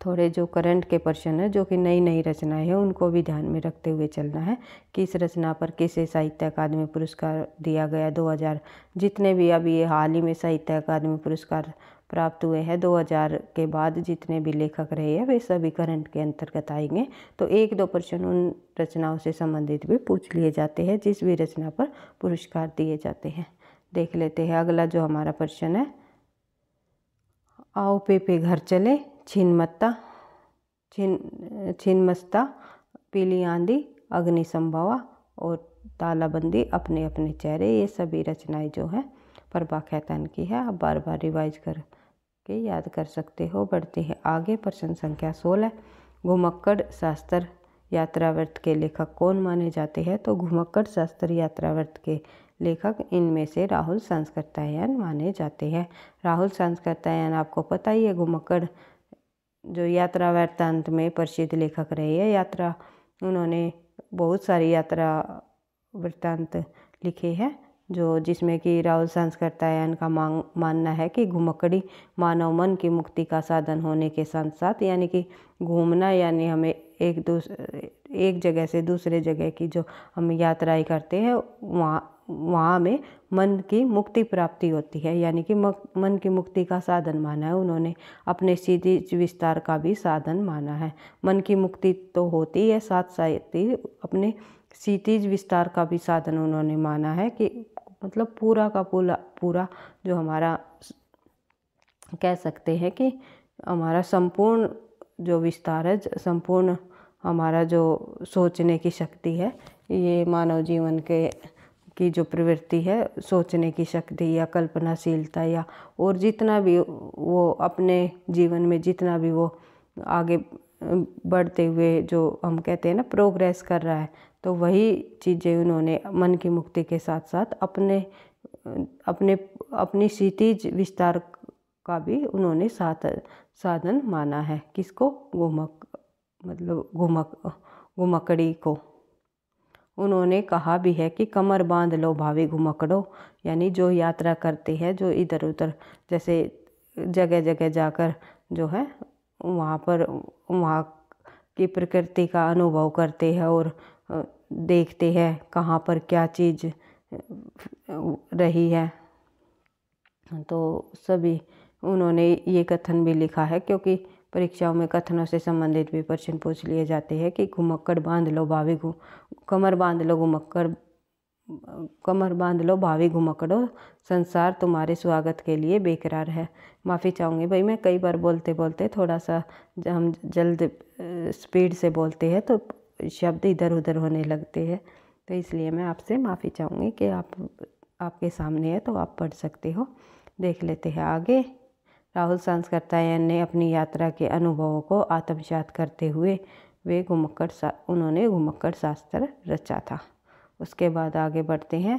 थोड़े जो करंट के प्रश्न है जो कि नई नई रचनाएं हैं, उनको भी ध्यान में रखते हुए चलना है। किस रचना पर किसे साहित्य अकादमी पुरस्कार दिया गया 2000, जितने भी अभी हाल ही में साहित्य अकादमी पुरस्कार प्राप्त हुए हैं 2000 के बाद जितने भी लेखक रहे हैं, वे सभी करंट के अंतर्गत आएंगे। तो 1-2 प्रश्न उन रचनाओं से संबंधित भी पूछ लिए जाते हैं जिस भी रचना पर पुरस्कार दिए जाते हैं। देख लेते हैं अगला जो हमारा प्रश्न है, आओ पेपे घर चले, छिन्मस्ता, पीली आंधी, अग्नि संभवा और तालाबंदी अपने अपने चेहरे, ये सभी रचनाएं जो है प्रभा खैतान की है। आप बार बार रिवाइज कर के याद कर सकते हो। बढ़ते हैं आगे, प्रश्न संख्या 16, घुमक्कड़ शास्त्र यात्रावर्त के लेखक कौन माने जाते हैं? तो घुमक्कड़ शास्त्र यात्रावर्त के लेखक इनमें से राहुल संस्कृतायन माने जाते हैं। राहुल संस्कृतायन आपको पता ही है, घुमक्कड़ जो यात्रा वृत्तांत में प्रसिद्ध लेखक रहे हैं। यात्रा उन्होंने बहुत सारी यात्रा वृत्तांत लिखे हैं, जो जिसमें कि राहुल संस्कृतायन का मानना है कि घुमक्कड़ी मानव मन की मुक्ति का साधन होने के साथ साथ, यानी कि घूमना यानी हमें एक जगह से दूसरे जगह की जो हम यात्राएं करते हैं वहाँ में मन की मुक्ति प्राप्ति होती है, यानी कि मन की मुक्ति का साधन माना है उन्होंने। अपने क्षितिज विस्तार का भी साधन माना है। मन की मुक्ति तो होती है, साथ साथ ही अपने क्षितिज विस्तार का भी साधन उन्होंने माना है, कि मतलब पूरा का पूरा जो हमारा कह सकते हैं कि हमारा संपूर्ण जो विस्तार है, संपूर्ण हमारा जो सोचने की शक्ति है, ये मानव जीवन के की जो प्रवृत्ति है, सोचने की शक्ति या कल्पनाशीलता या और जितना भी वो अपने जीवन में जितना भी वो आगे बढ़ते हुए जो हम कहते हैं ना प्रोग्रेस कर रहा है, तो वही चीज़ें उन्होंने मन की मुक्ति के साथ साथ अपनी क्षितिज विस्तार का भी उन्होंने साधन माना है। किसको? घुमक्कड़ी को। उन्होंने कहा भी है कि कमर बांध लो भावी घुमक्कड़ो, यानी जो यात्रा करते हैं, जो इधर उधर जैसे जगह जगह जाकर जो है वहाँ की प्रकृति का अनुभव करते हैं और देखते हैं कहाँ पर क्या चीज़ रही है। तो सभी उन्होंने ये कथन भी लिखा है, क्योंकि परीक्षाओं में कथनों से संबंधित भी प्रश्न पूछ लिए जाते हैं कि घुमक्कड़ बांध लो भावी कमर बांध लो भावी घुमक्कड़ो, संसार तुम्हारे स्वागत के लिए बेकरार है। माफ़ी चाहूँगी भाई, मैं कई बार बोलते बोलते थोड़ा सा हम जल्द स्पीड से बोलते हैं तो शब्द इधर उधर होने लगते हैं, तो इसलिए मैं आपसे माफ़ी चाहूँगी कि आपके सामने है तो आप पढ़ सकते हो। देख लेते हैं आगे, राहुल संस्कृतायन ने अपनी यात्रा के अनुभवों को आत्मसात करते हुए उन्होंने घुमक्कड़ शास्त्र रचा था। उसके बाद आगे बढ़ते हैं,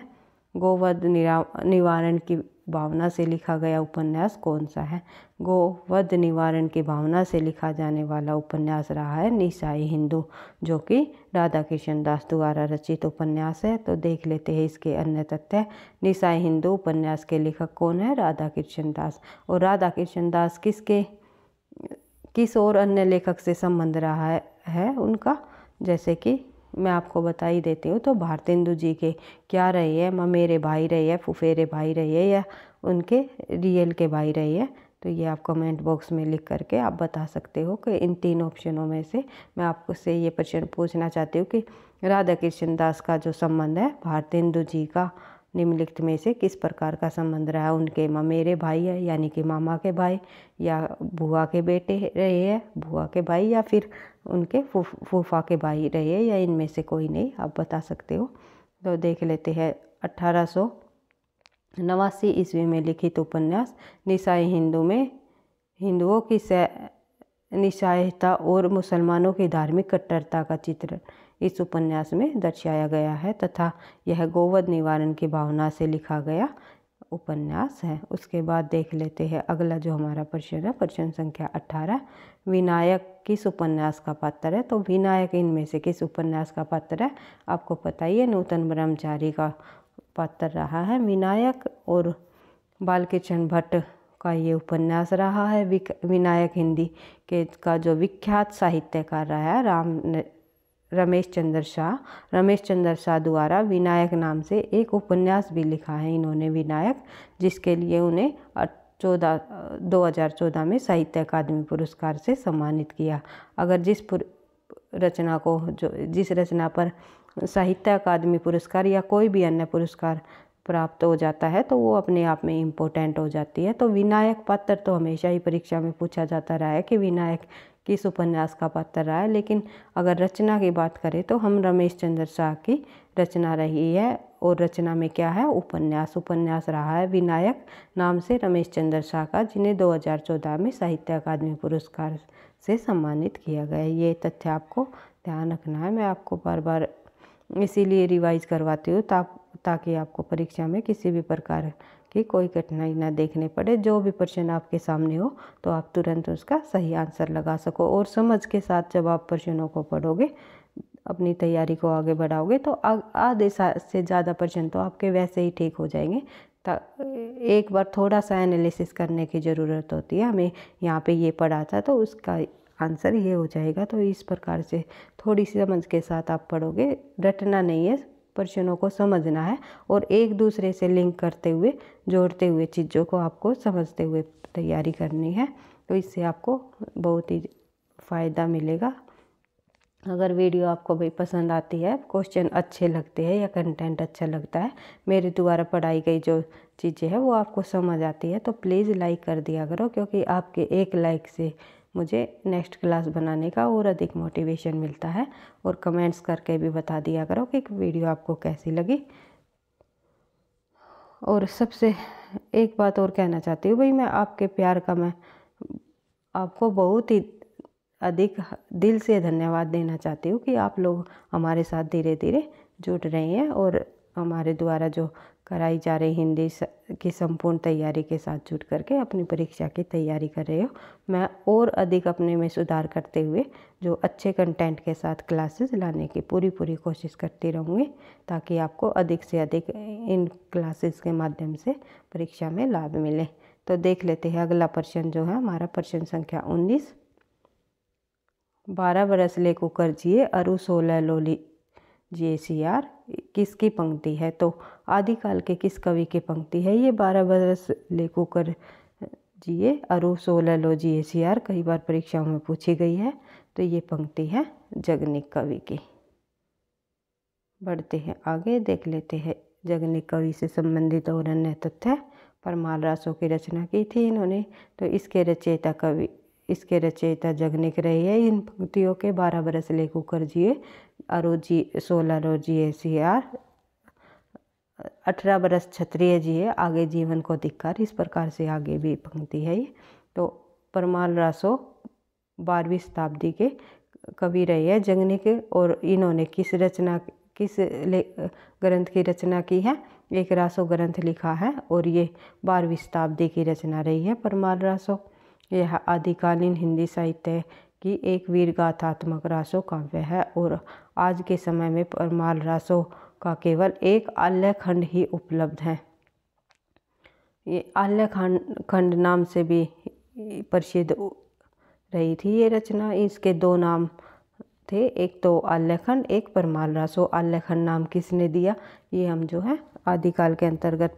गोवध निवारण की भावना से लिखा गया उपन्यास कौन सा है? गोवध निवारण की भावना से लिखा जाने वाला उपन्यास रहा है निशाई हिंदू, जो कि राधा किशन दास द्वारा रचित उपन्यास है। तो देख लेते हैं इसके अन्य तथ्य। निशाई हिंदू उपन्यास के लेखक कौन है? राधा किशन दास। और राधा किशन दास किस और अन्य लेखक से संबंध रहा है उनका? जैसे कि मैं आपको बता ही देती हूँ, तो भारतेंदु जी के क्या रही है? ममेरे भाई रही है, फुफेरे भाई रही है, या उनके रियल के भाई रही है? तो ये आप कमेंट बॉक्स में लिख करके आप बता सकते हो कि इन तीन ऑप्शनों में से मैं आपसे ये प्रश्न पूछना चाहती हूँ कि राधा कृष्ण दास का जो संबंध है भारतेंदु जी का निम्नलिखित में से किस प्रकार का संबंध रहा है? उनके ममेरे भाई है, यानी कि मामा के भाई, या बुआ के बेटे रहे हैं, बुआ के भाई, या फिर उनके फूफा के भाई रहे हैं, या इनमें से कोई नहीं, आप बता सकते हो। तो देख लेते हैं 1889 ईस्वी में लिखित उपन्यास निशाए हिंदू में हिंदुओं की निशायता और मुसलमानों की धार्मिक कट्टरता का चित्र इस उपन्यास में दर्शाया गया है, तथा यह गोवध निवारण की भावना से लिखा गया उपन्यास है। उसके बाद देख लेते हैं अगला जो हमारा प्रश्न है, प्रश्न संख्या 18, विनायक किस उपन्यास का पात्र है? तो विनायक इनमें से किस उपन्यास का पात्र है? आपको पता ही है, नूतन ब्रह्मचारी का पात्र रहा है विनायक, और बालकिशन भट्ट का ये उपन्यास रहा है। विनायक हिंदी का जो विख्यात साहित्यकार रहा है रमेश चंद्र शाह द्वारा विनायक नाम से एक उपन्यास भी लिखा है इन्होंने, विनायक, जिसके लिए उन्हें 2014 में साहित्य अकादमी पुरस्कार से सम्मानित किया। अगर जिस रचना पर साहित्य अकादमी पुरस्कार या कोई भी अन्य पुरस्कार प्राप्त हो जाता है तो वो अपने आप में इम्पोर्टेंट हो जाती है। तो विनायक पात्र तो हमेशा ही परीक्षा में पूछा जाता रहा है कि विनायक किस उपन्यास का पात्र रहा है, लेकिन अगर रचना की बात करें तो हम रमेश चंद्र शाह की रचना रही है और रचना में क्या है उपन्यास। उपन्यास रहा है विनायक नाम से रमेश चंद्र शाह का, जिन्हें 2014 में साहित्य अकादमी पुरस्कार से सम्मानित किया गया। ये तथ्य आपको ध्यान रखना है। मैं आपको बार बार इसीलिए रिवाइज करवाती हूँ ताकि आपको परीक्षा में किसी भी प्रकार की कोई कठिनाई ना देखने पड़े। जो भी प्रश्न आपके सामने हो तो आप तुरंत उसका सही आंसर लगा सको। और समझ के साथ जब आप प्रश्नों को पढ़ोगे, अपनी तैयारी को आगे बढ़ाओगे, तो आधे से ज़्यादा प्रश्न तो आपके वैसे ही ठीक हो जाएंगे। एक बार थोड़ा सा एनालिसिस करने की ज़रूरत होती है। हमें यहाँ पे ये पढ़ा था तो उसका आंसर ये हो जाएगा। तो इस प्रकार से थोड़ी सी समझ के साथ आप पढ़ोगे। रटना नहीं है, प्रश्नों को समझना है और एक दूसरे से लिंक करते हुए, जोड़ते हुए चीज़ों को आपको समझते हुए तैयारी करनी है। तो इससे आपको बहुत ही फ़ायदा मिलेगा। अगर वीडियो आपको भी पसंद आती है, क्वेश्चन अच्छे लगते हैं या कंटेंट अच्छा लगता है, मेरे द्वारा पढ़ाई गई जो चीज़ें हैं वो आपको समझ आती है, तो प्लीज़ लाइक कर दिया करो, क्योंकि आपके एक लाइक से मुझे नेक्स्ट क्लास बनाने का और अधिक मोटिवेशन मिलता है। और कमेंट्स करके भी बता दिया करो कि वीडियो आपको कैसी लगी। और सबसे एक बात और कहना चाहती हूँ, भाई मैं आपके प्यार का मैं आपको बहुत ही अधिक दिल से धन्यवाद देना चाहती हूँ कि आप लोग हमारे साथ धीरे धीरे जुड़ रहे हैं और हमारे द्वारा जो कराई जा रही हिंदी की संपूर्ण तैयारी के साथ जुड़ करके अपनी परीक्षा की तैयारी कर रहे हो। मैं और अधिक अपने में सुधार करते हुए जो अच्छे कंटेंट के साथ क्लासेस लाने की पूरी कोशिश करती रहूँगी, ताकि आपको अधिक से अधिक इन क्लासेस के माध्यम से परीक्षा में लाभ मिले। तो देख लेते हैं अगला प्रश्न जो है हमारा, प्रश्न संख्या 19। 12 बरस ले कुकर जिए अरु 16 लोली जिए सियार किसकी पंक्ति है? तो आदिकाल के किस कवि की पंक्ति है ये 12 बरस ले कुकर जिए अरु 16 लो जिए सियार कई बार परीक्षाओं में पूछी गई है। तो ये पंक्ति है जगनिक कवि की। बढ़ते हैं आगे, देख लेते हैं जगनिक कवि से संबंधित और अन्य तथ्य। परमाल रासों की रचना की थी इन्होंने, तो इसके रचयिता जगनिक रही है। इन पंक्तियों के 12 बरस ले कुकर जिए अरु 16 रो जिए सियार, 18 बरस क्षत्रिय जिए आगे जीवन को धिक्कार, इस प्रकार से आगे भी पंक्ति है ये। तो परमाल रासो 12वीं शताब्दी के कवि रहे हैं जगनिक, और इन्होंने किस ग्रंथ की रचना की है? एक रासो ग्रंथ लिखा है और ये 12वीं शताब्दी की रचना रही है परमाल रासो। यह आदिकालीन हिंदी साहित्य की एक वीरगाथात्मक रासो काव्य है और आज के समय में परमाल रासो का केवल एक आल्य खंड ही उपलब्ध है। ये आल्य खंड नाम से भी प्रसिद्ध रही थी ये रचना। इसके 2 नाम थे, एक तो आल्य खंड, एक परमाल रासो। आल्य खंड नाम किसने दिया? ये हम जो है आदिकाल के अंतर्गत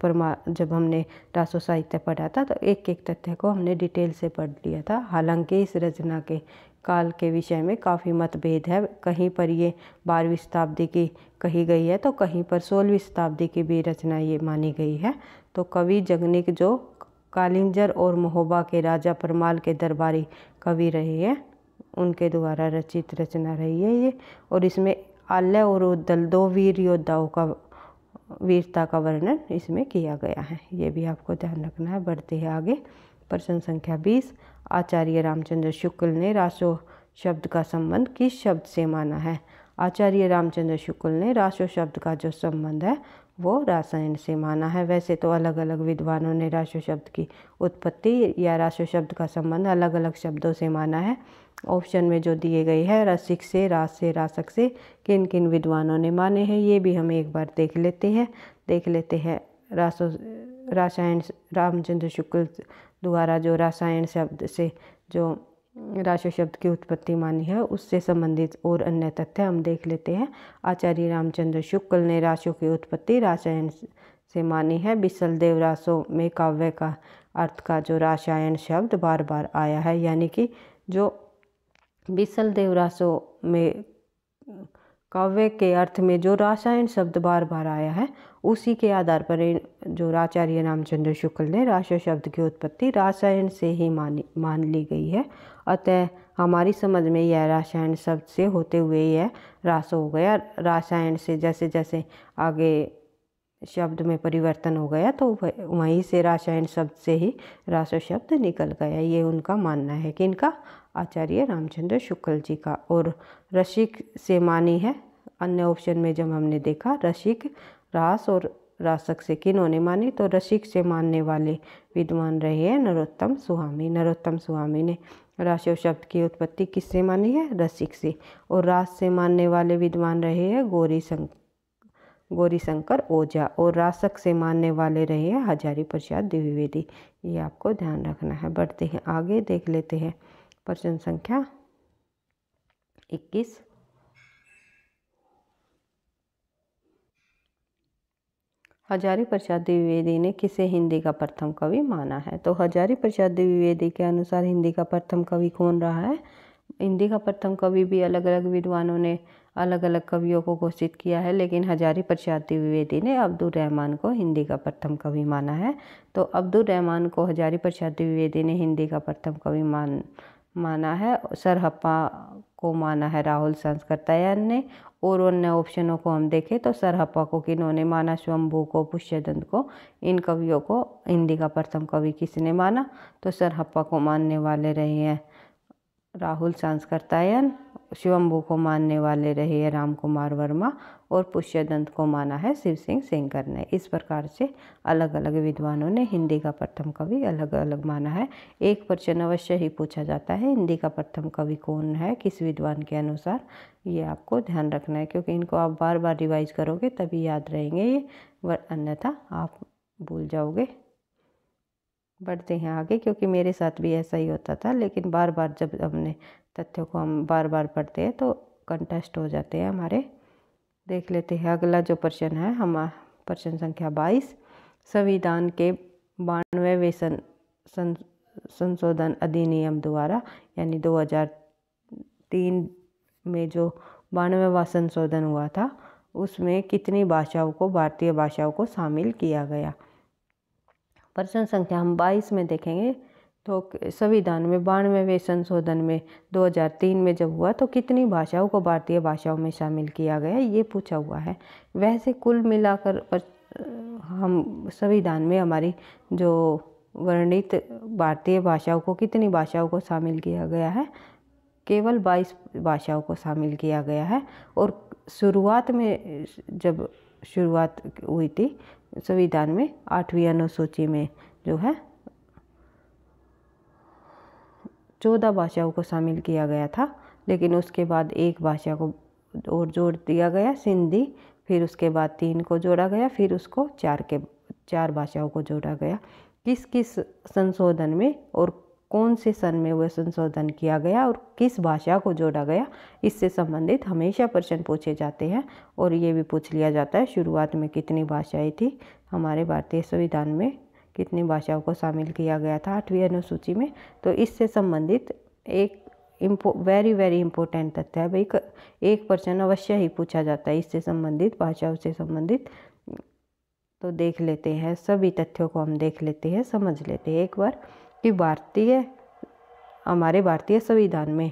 जब हमने रासो साहित्य पढ़ा था तो एक तथ्य को हमने डिटेल से पढ़ लिया था। हालांकि इस रचना के काल के विषय में काफ़ी मतभेद है। कहीं पर ये 12वीं शताब्दी की कही गई है तो कहीं पर 16वीं शताब्दी की भी रचना ये मानी गई है। तो कवि जगनिक जो कालिंजर और महोबा के राजा परमाल के दरबारी कवि रहे हैं, उनके द्वारा रचित रचना रही है ये। और इसमें आल्य और उद्दल 2 वीर योद्धाओं का वीरता का वर्णन इसमें किया गया है। ये भी आपको ध्यान रखना है। बढ़ते हैं आगे, प्रश्न संख्या 20। आचार्य रामचंद्र शुक्ल ने रासो शब्द का संबंध किस शब्द से माना है? आचार्य रामचंद्र शुक्ल ने रासो शब्द का जो संबंध है वो रासायन से माना है। वैसे तो अलग अलग विद्वानों ने रासो शब्द की उत्पत्ति या रासो शब्द का संबंध अलग अलग शब्दों से माना है। ऑप्शन में जो दिए गए हैं, रसिक से, रासक से, किन किन विद्वानों ने माने हैं ये भी हम एक बार देख लेते हैं। रासायन रामचंद्र शुक्ल द्वारा जो रासायन शब्द से जो रासो शब्द की उत्पत्ति मानी है उससे संबंधित और अन्य तथ्य हम देख लेते हैं। आचार्य रामचंद्र शुक्ल ने रासो की उत्पत्ति रासायन से मानी है। बिसलदेव रासो में काव्य का अर्थ का जो रासायन शब्द बार बार आया है, यानी कि जो बिसलदेव रासो में काव्य के अर्थ में जो रासायन शब्द बार बार आया है उसी के आधार पर जो आचार्य रामचंद्र शुक्ल ने रासो शब्द की उत्पत्ति रासायन से ही मान ली गई है। अतः हमारी समझ में यह रासायन शब्द से होते हुए यह रासो हो गया। रासायन से जैसे जैसे आगे शब्द में परिवर्तन हो गया तो वहीं से रासायन शब्द से ही रासो शब्द निकल गया। ये उनका मानना है कि इनका आचार्य रामचंद्र शुक्ल जी का। और रसिक से मानी है अन्य ऑप्शन में जब हमने देखा रसिक रास और रासक से किन्होंने मानी, तो रसिक से मानने वाले विद्वान रहे हैं नरोत्तम स्वामी। नरोत्तम स्वामी ने रासो शब्द की उत्पत्ति किससे मानी है? रसिक से। और रास से मानने वाले विद्वान रहे हैं गौरीशंकर ओझा। और रासक से मानने वाले रहे हैं हजारी प्रसाद द्विवेदी। ये आपको ध्यान रखना है। बढ़ते हैं आगे, देख लेते हैं प्रश्न संख्या 21। हजारी प्रसाद द्विवेदी ने किसे हिंदी का प्रथम कवि माना है? तो हजारी प्रसाद द्विवेदी के अनुसार हिंदी का प्रथम कवि कौन रहा है? हिंदी का प्रथम कवि भी अलग अलग विद्वानों ने अलग अलग कवियों को घोषित किया है, लेकिन हजारी प्रसाद द्विवेदी ने अब्दुल रहमान को हिंदी का प्रथम कवि माना है। तो अब्दुल रहमान को हजारी प्रसाद द्विवेदी ने हिंदी का प्रथम कवि माना है। सरहप्पा को माना है राहुल संस्कृतायन ने। और अन्य ऑप्शनों को हम देखें तो सरहप्पा को किन्होंने माना? स्वयंभू को, पुष्यदंत को। इन कवियों को हिंदी का प्रथम कवि किसने माना? तो सरहप्पा को मानने वाले रहे हैं राहुल संस्कृतायन, शिवम्भू को मानने वाले रहे हैं राम कुमार वर्मा, और पुष्यदंत को माना है शिव सिंह सेंगर ने। इस प्रकार से अलग अलग विद्वानों ने हिंदी का प्रथम कवि अलग अलग माना है। एक प्रश्न अवश्य ही पूछा जाता है, हिंदी का प्रथम कवि कौन है, किस विद्वान के अनुसार। ये आपको ध्यान रखना है, क्योंकि इनको आप बार बार रिवाइज करोगे तभी याद रहेंगे ये, अन्यथा आप भूल जाओगे। बढ़ते हैं आगे, क्योंकि मेरे साथ भी ऐसा ही होता था, लेकिन बार बार जब हमने तथ्यों को हम बार बार पढ़ते हैं तो कंटेस्ट हो जाते हैं हमारे। देख लेते हैं अगला जो प्रश्न है, हमारा प्रश्न संख्या 22। संविधान के 92वें संशोधन अधिनियम द्वारा, यानी 2003 में जो 92वां संशोधन हुआ था, उसमें कितनी भाषाओं को, भारतीय भाषाओं को शामिल किया गया? प्रश्न संख्या हम 22 में देखेंगे तो संविधान में 92वें संशोधन में 2003 में जब हुआ तो कितनी भाषाओं को भारतीय भाषाओं में शामिल किया गया, ये पूछा हुआ है। वैसे कुल मिलाकर हम संविधान में हमारी जो वर्णित भारतीय भाषाओं को, कितनी भाषाओं को शामिल किया गया है? केवल 22 भाषाओं को शामिल किया गया है। और शुरुआत में, जब शुरुआत हुई थी संविधान में 8वीं अनुसूची में जो है 14 भाषाओं को शामिल किया गया था, लेकिन उसके बाद एक भाषा को और जोड़ दिया गया, सिंधी। फिर उसके बाद 3 को जोड़ा गया, फिर उसको 4 भाषाओं को जोड़ा गया। किस किस संशोधन में और कौन से सन में वह संशोधन किया गया और किस भाषा को जोड़ा गया, इससे संबंधित हमेशा प्रश्न पूछे जाते हैं। और ये भी पूछ लिया जाता है शुरुआत में कितनी भाषाएं थी हमारे भारतीय संविधान में, कितनी भाषाओं को शामिल किया गया था 8वीं अनुसूची में। तो इससे संबंधित एक वेरी इंपॉर्टेंट तथ्य है भाई, एक प्रश्न अवश्य ही पूछा जाता है इससे संबंधित, भाषाओं से संबंधित। तो देख लेते हैं, सभी तथ्यों को हम देख लेते हैं, समझ लेते हैं एक बार कि हमारे भारतीय संविधान में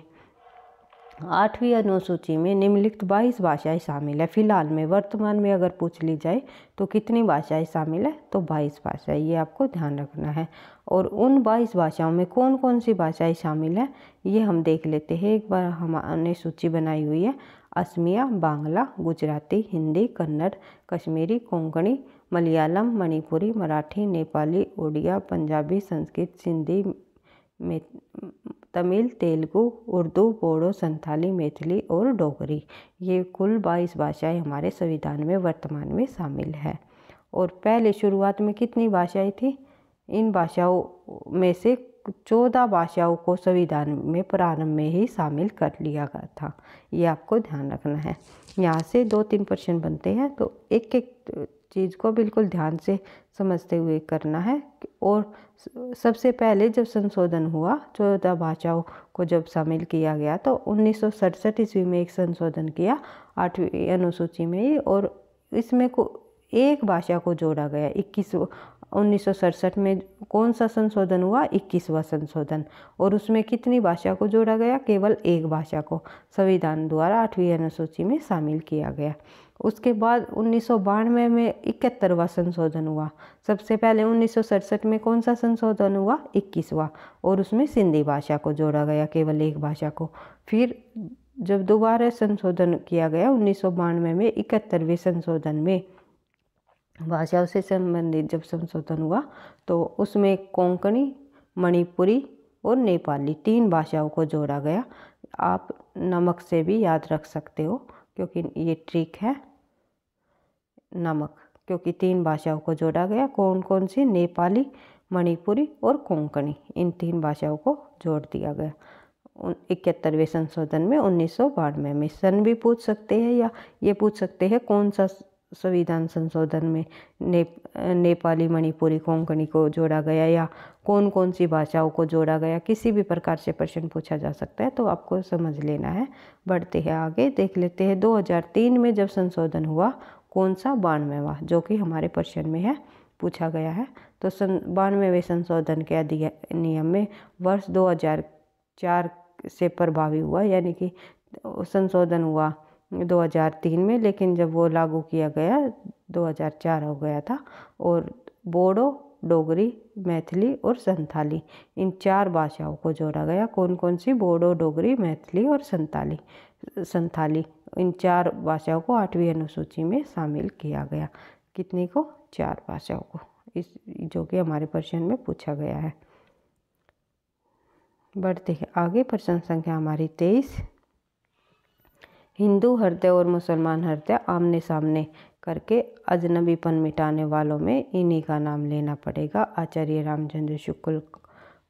8वीं अनुसूची में निम्नलिखित 22 भाषाएं शामिल है। फिलहाल में, वर्तमान में अगर पूछ ली जाए तो कितनी भाषाएं शामिल है, तो 22 भाषाएं। ये आपको ध्यान रखना है। और उन 22 भाषाओं में कौन कौन सी भाषाएं शामिल है ये हम देख लेते हैं एक बार। हमने सूची बनाई हुई है असमिया, बांग्ला, गुजराती, हिंदी, कन्नड़, कश्मीरी, कोंकणी, मलयालम, मणिपुरी, मराठी, नेपाली, ओडिया, पंजाबी, संस्कृत, सिंधी, तमिल, तेलुगु, उर्दू, बोडो, संथाली, मैथिली और डोगरी। ये कुल 22 भाषाएं हमारे संविधान में वर्तमान में शामिल है। और पहले शुरुआत में कितनी भाषाएं थी? इन भाषाओं में से 14 भाषाओं को संविधान में प्रारंभ में ही शामिल कर लिया गया था। ये आपको ध्यान रखना है। यहाँ से 2-3 प्रश्न बनते हैं, तो एक एक चीज़ को बिल्कुल ध्यान से समझते हुए करना है। और सबसे पहले जब संशोधन हुआ, 14 भाषाओं को जब शामिल किया गया, तो 1967 ईस्वी में एक संशोधन किया 8वीं अनुसूची में ही, और इसमें को एक भाषा को जोड़ा गया। 21 1967 में कौन सा संशोधन हुआ? 21वां संशोधन। और उसमें कितनी भाषा को जोड़ा गया? केवल एक भाषा को संविधान द्वारा 8वीं अनुसूची में शामिल किया गया। उसके बाद 1992 में 71वां संशोधन हुआ। सबसे पहले 1967 में कौन सा संशोधन हुआ? 21वां, और उसमें सिंधी भाषा को जोड़ा गया, केवल एक भाषा को। फिर जब दोबारा संशोधन किया गया 1992 में 71वें संशोधन में भाषाओं से संबंधित जब संशोधन हुआ तो उसमें कोंकणी, मणिपुरी और नेपाली 3 भाषाओं को जोड़ा गया। आप नमक से भी याद रख सकते हो क्योंकि ये ट्रिक है नमक, क्योंकि 3 भाषाओं को जोड़ा गया। कौन कौन सी? नेपाली, मणिपुरी और कोंकणी, इन 3 भाषाओं को जोड़ दिया गया 71वें संशोधन में 1992 में। सन भी पूछ सकते हैं या ये पूछ सकते हैं कौन सा संविधान संशोधन में नेपाली, मणिपुरी, कोंकणी को जोड़ा गया या कौन कौन सी भाषाओं को जोड़ा गया। किसी भी प्रकार से प्रश्न पूछा जा सकता है तो आपको समझ लेना है। बढ़ते हैं आगे, देख लेते हैं 2003 में जब संशोधन हुआ कौन सा? 92वां, जो कि हमारे प्रश्न में है, पूछा गया है। तो 92वें संशोधन के अधिनियम में वर्ष 2004 से प्रभावी हुआ, यानी कि संशोधन हुआ 2003 में, लेकिन जब वो लागू किया गया 2004 हो गया था। और बोडो, डोगरी, मैथिली और संथाली, इन 4 भाषाओं को जोड़ा गया। कौन कौन सी? बोडो, डोगरी, मैथिली और संथाली, इन 4 भाषाओं को 8वीं अनुसूची में शामिल किया गया। कितनी को? 4 भाषाओं को, इस जो कि हमारे प्रश्न में पूछा गया है। बढ़ते हैं आगे, प्रश्न संख्या हमारी 23, हिंदू हत्या और मुसलमान हत्या आमने सामने करके अजनबीपन मिटाने वालों में इन्हीं का नाम लेना पड़ेगा। आचार्य रामचंद्र शुक्ल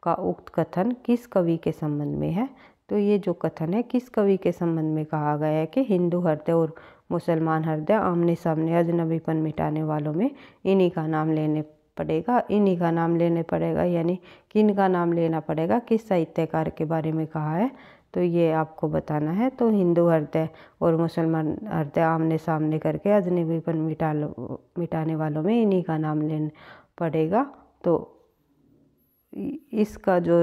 का उक्त कथन किस कवि के संबंध में है? तो ये जो कथन है किस कवि के संबंध में कहा गया है कि हिंदू हत्या और मुसलमान हत्या आमने सामने अजनबीपन मिटाने वालों में इन्हीं का नाम लेने पड़ेगा। इन्हीं का नाम लेने पड़ेगा यानी किन का नाम लेना पड़ेगा? किस साहित्यकार के बारे में कहा है? तो ये आपको बताना है। तो हिंदू हृदय और मुसलमान हृदय आमने सामने करके अजनबीपन मिटाने वालों में इन्हीं का नाम लेना पड़ेगा। तो इसका जो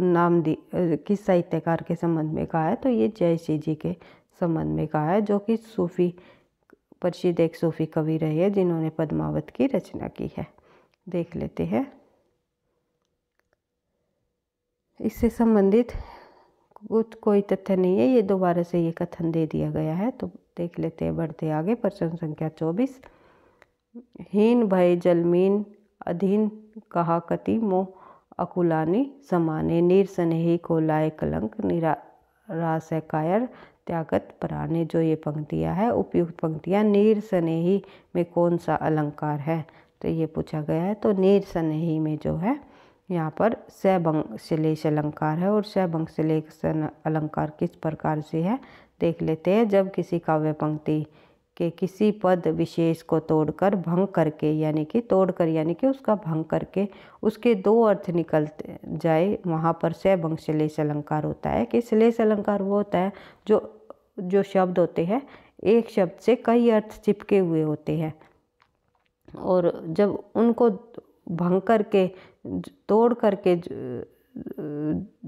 नाम किस साहित्यकार के संबंध में कहा है? तो ये जयसी जी के संबंध में कहा है, जो कि सूफी प्रसिद्ध एक सूफी कवि रहे हैं जिन्होंने पद्मावत की रचना की है। देख लेते हैं, इससे संबंधित कुछ कोई तथ्य नहीं है, ये दोबारा से ये कथन दे दिया गया है। तो देख लेते हैं, बढ़ते आगे, प्रश्न संख्या 24, हीन भय जलमीन अधीन कहा कति मोह अकुलानी समाने निरसनेही को लाए कलंक निरास कायर त्यागत पराने। जो ये पंक्तियां है, उपयुक्त पंक्तियां निरसनेही में कौन सा अलंकार है? तो ये पूछा गया है। तो निरसनेही में जो है यहाँ पर सवंगश्लेष अलंकार है। और सवंगश्लेष अलंकार किस प्रकार से है? देख लेते हैं। जब किसी काव्य पंक्ति के किसी पद विशेष को तोड़कर भंग करके यानी कि उसका भंग करके उसके 2 अर्थ निकलते जाए, वहाँ पर सवंगश्लेष अलंकार होता है। कि श्लेष अलंकार वो होता है जो शब्द होते हैं एक शब्द से कई अर्थ चिपके हुए होते हैं, और जब उनको भंग करके तोड़ करके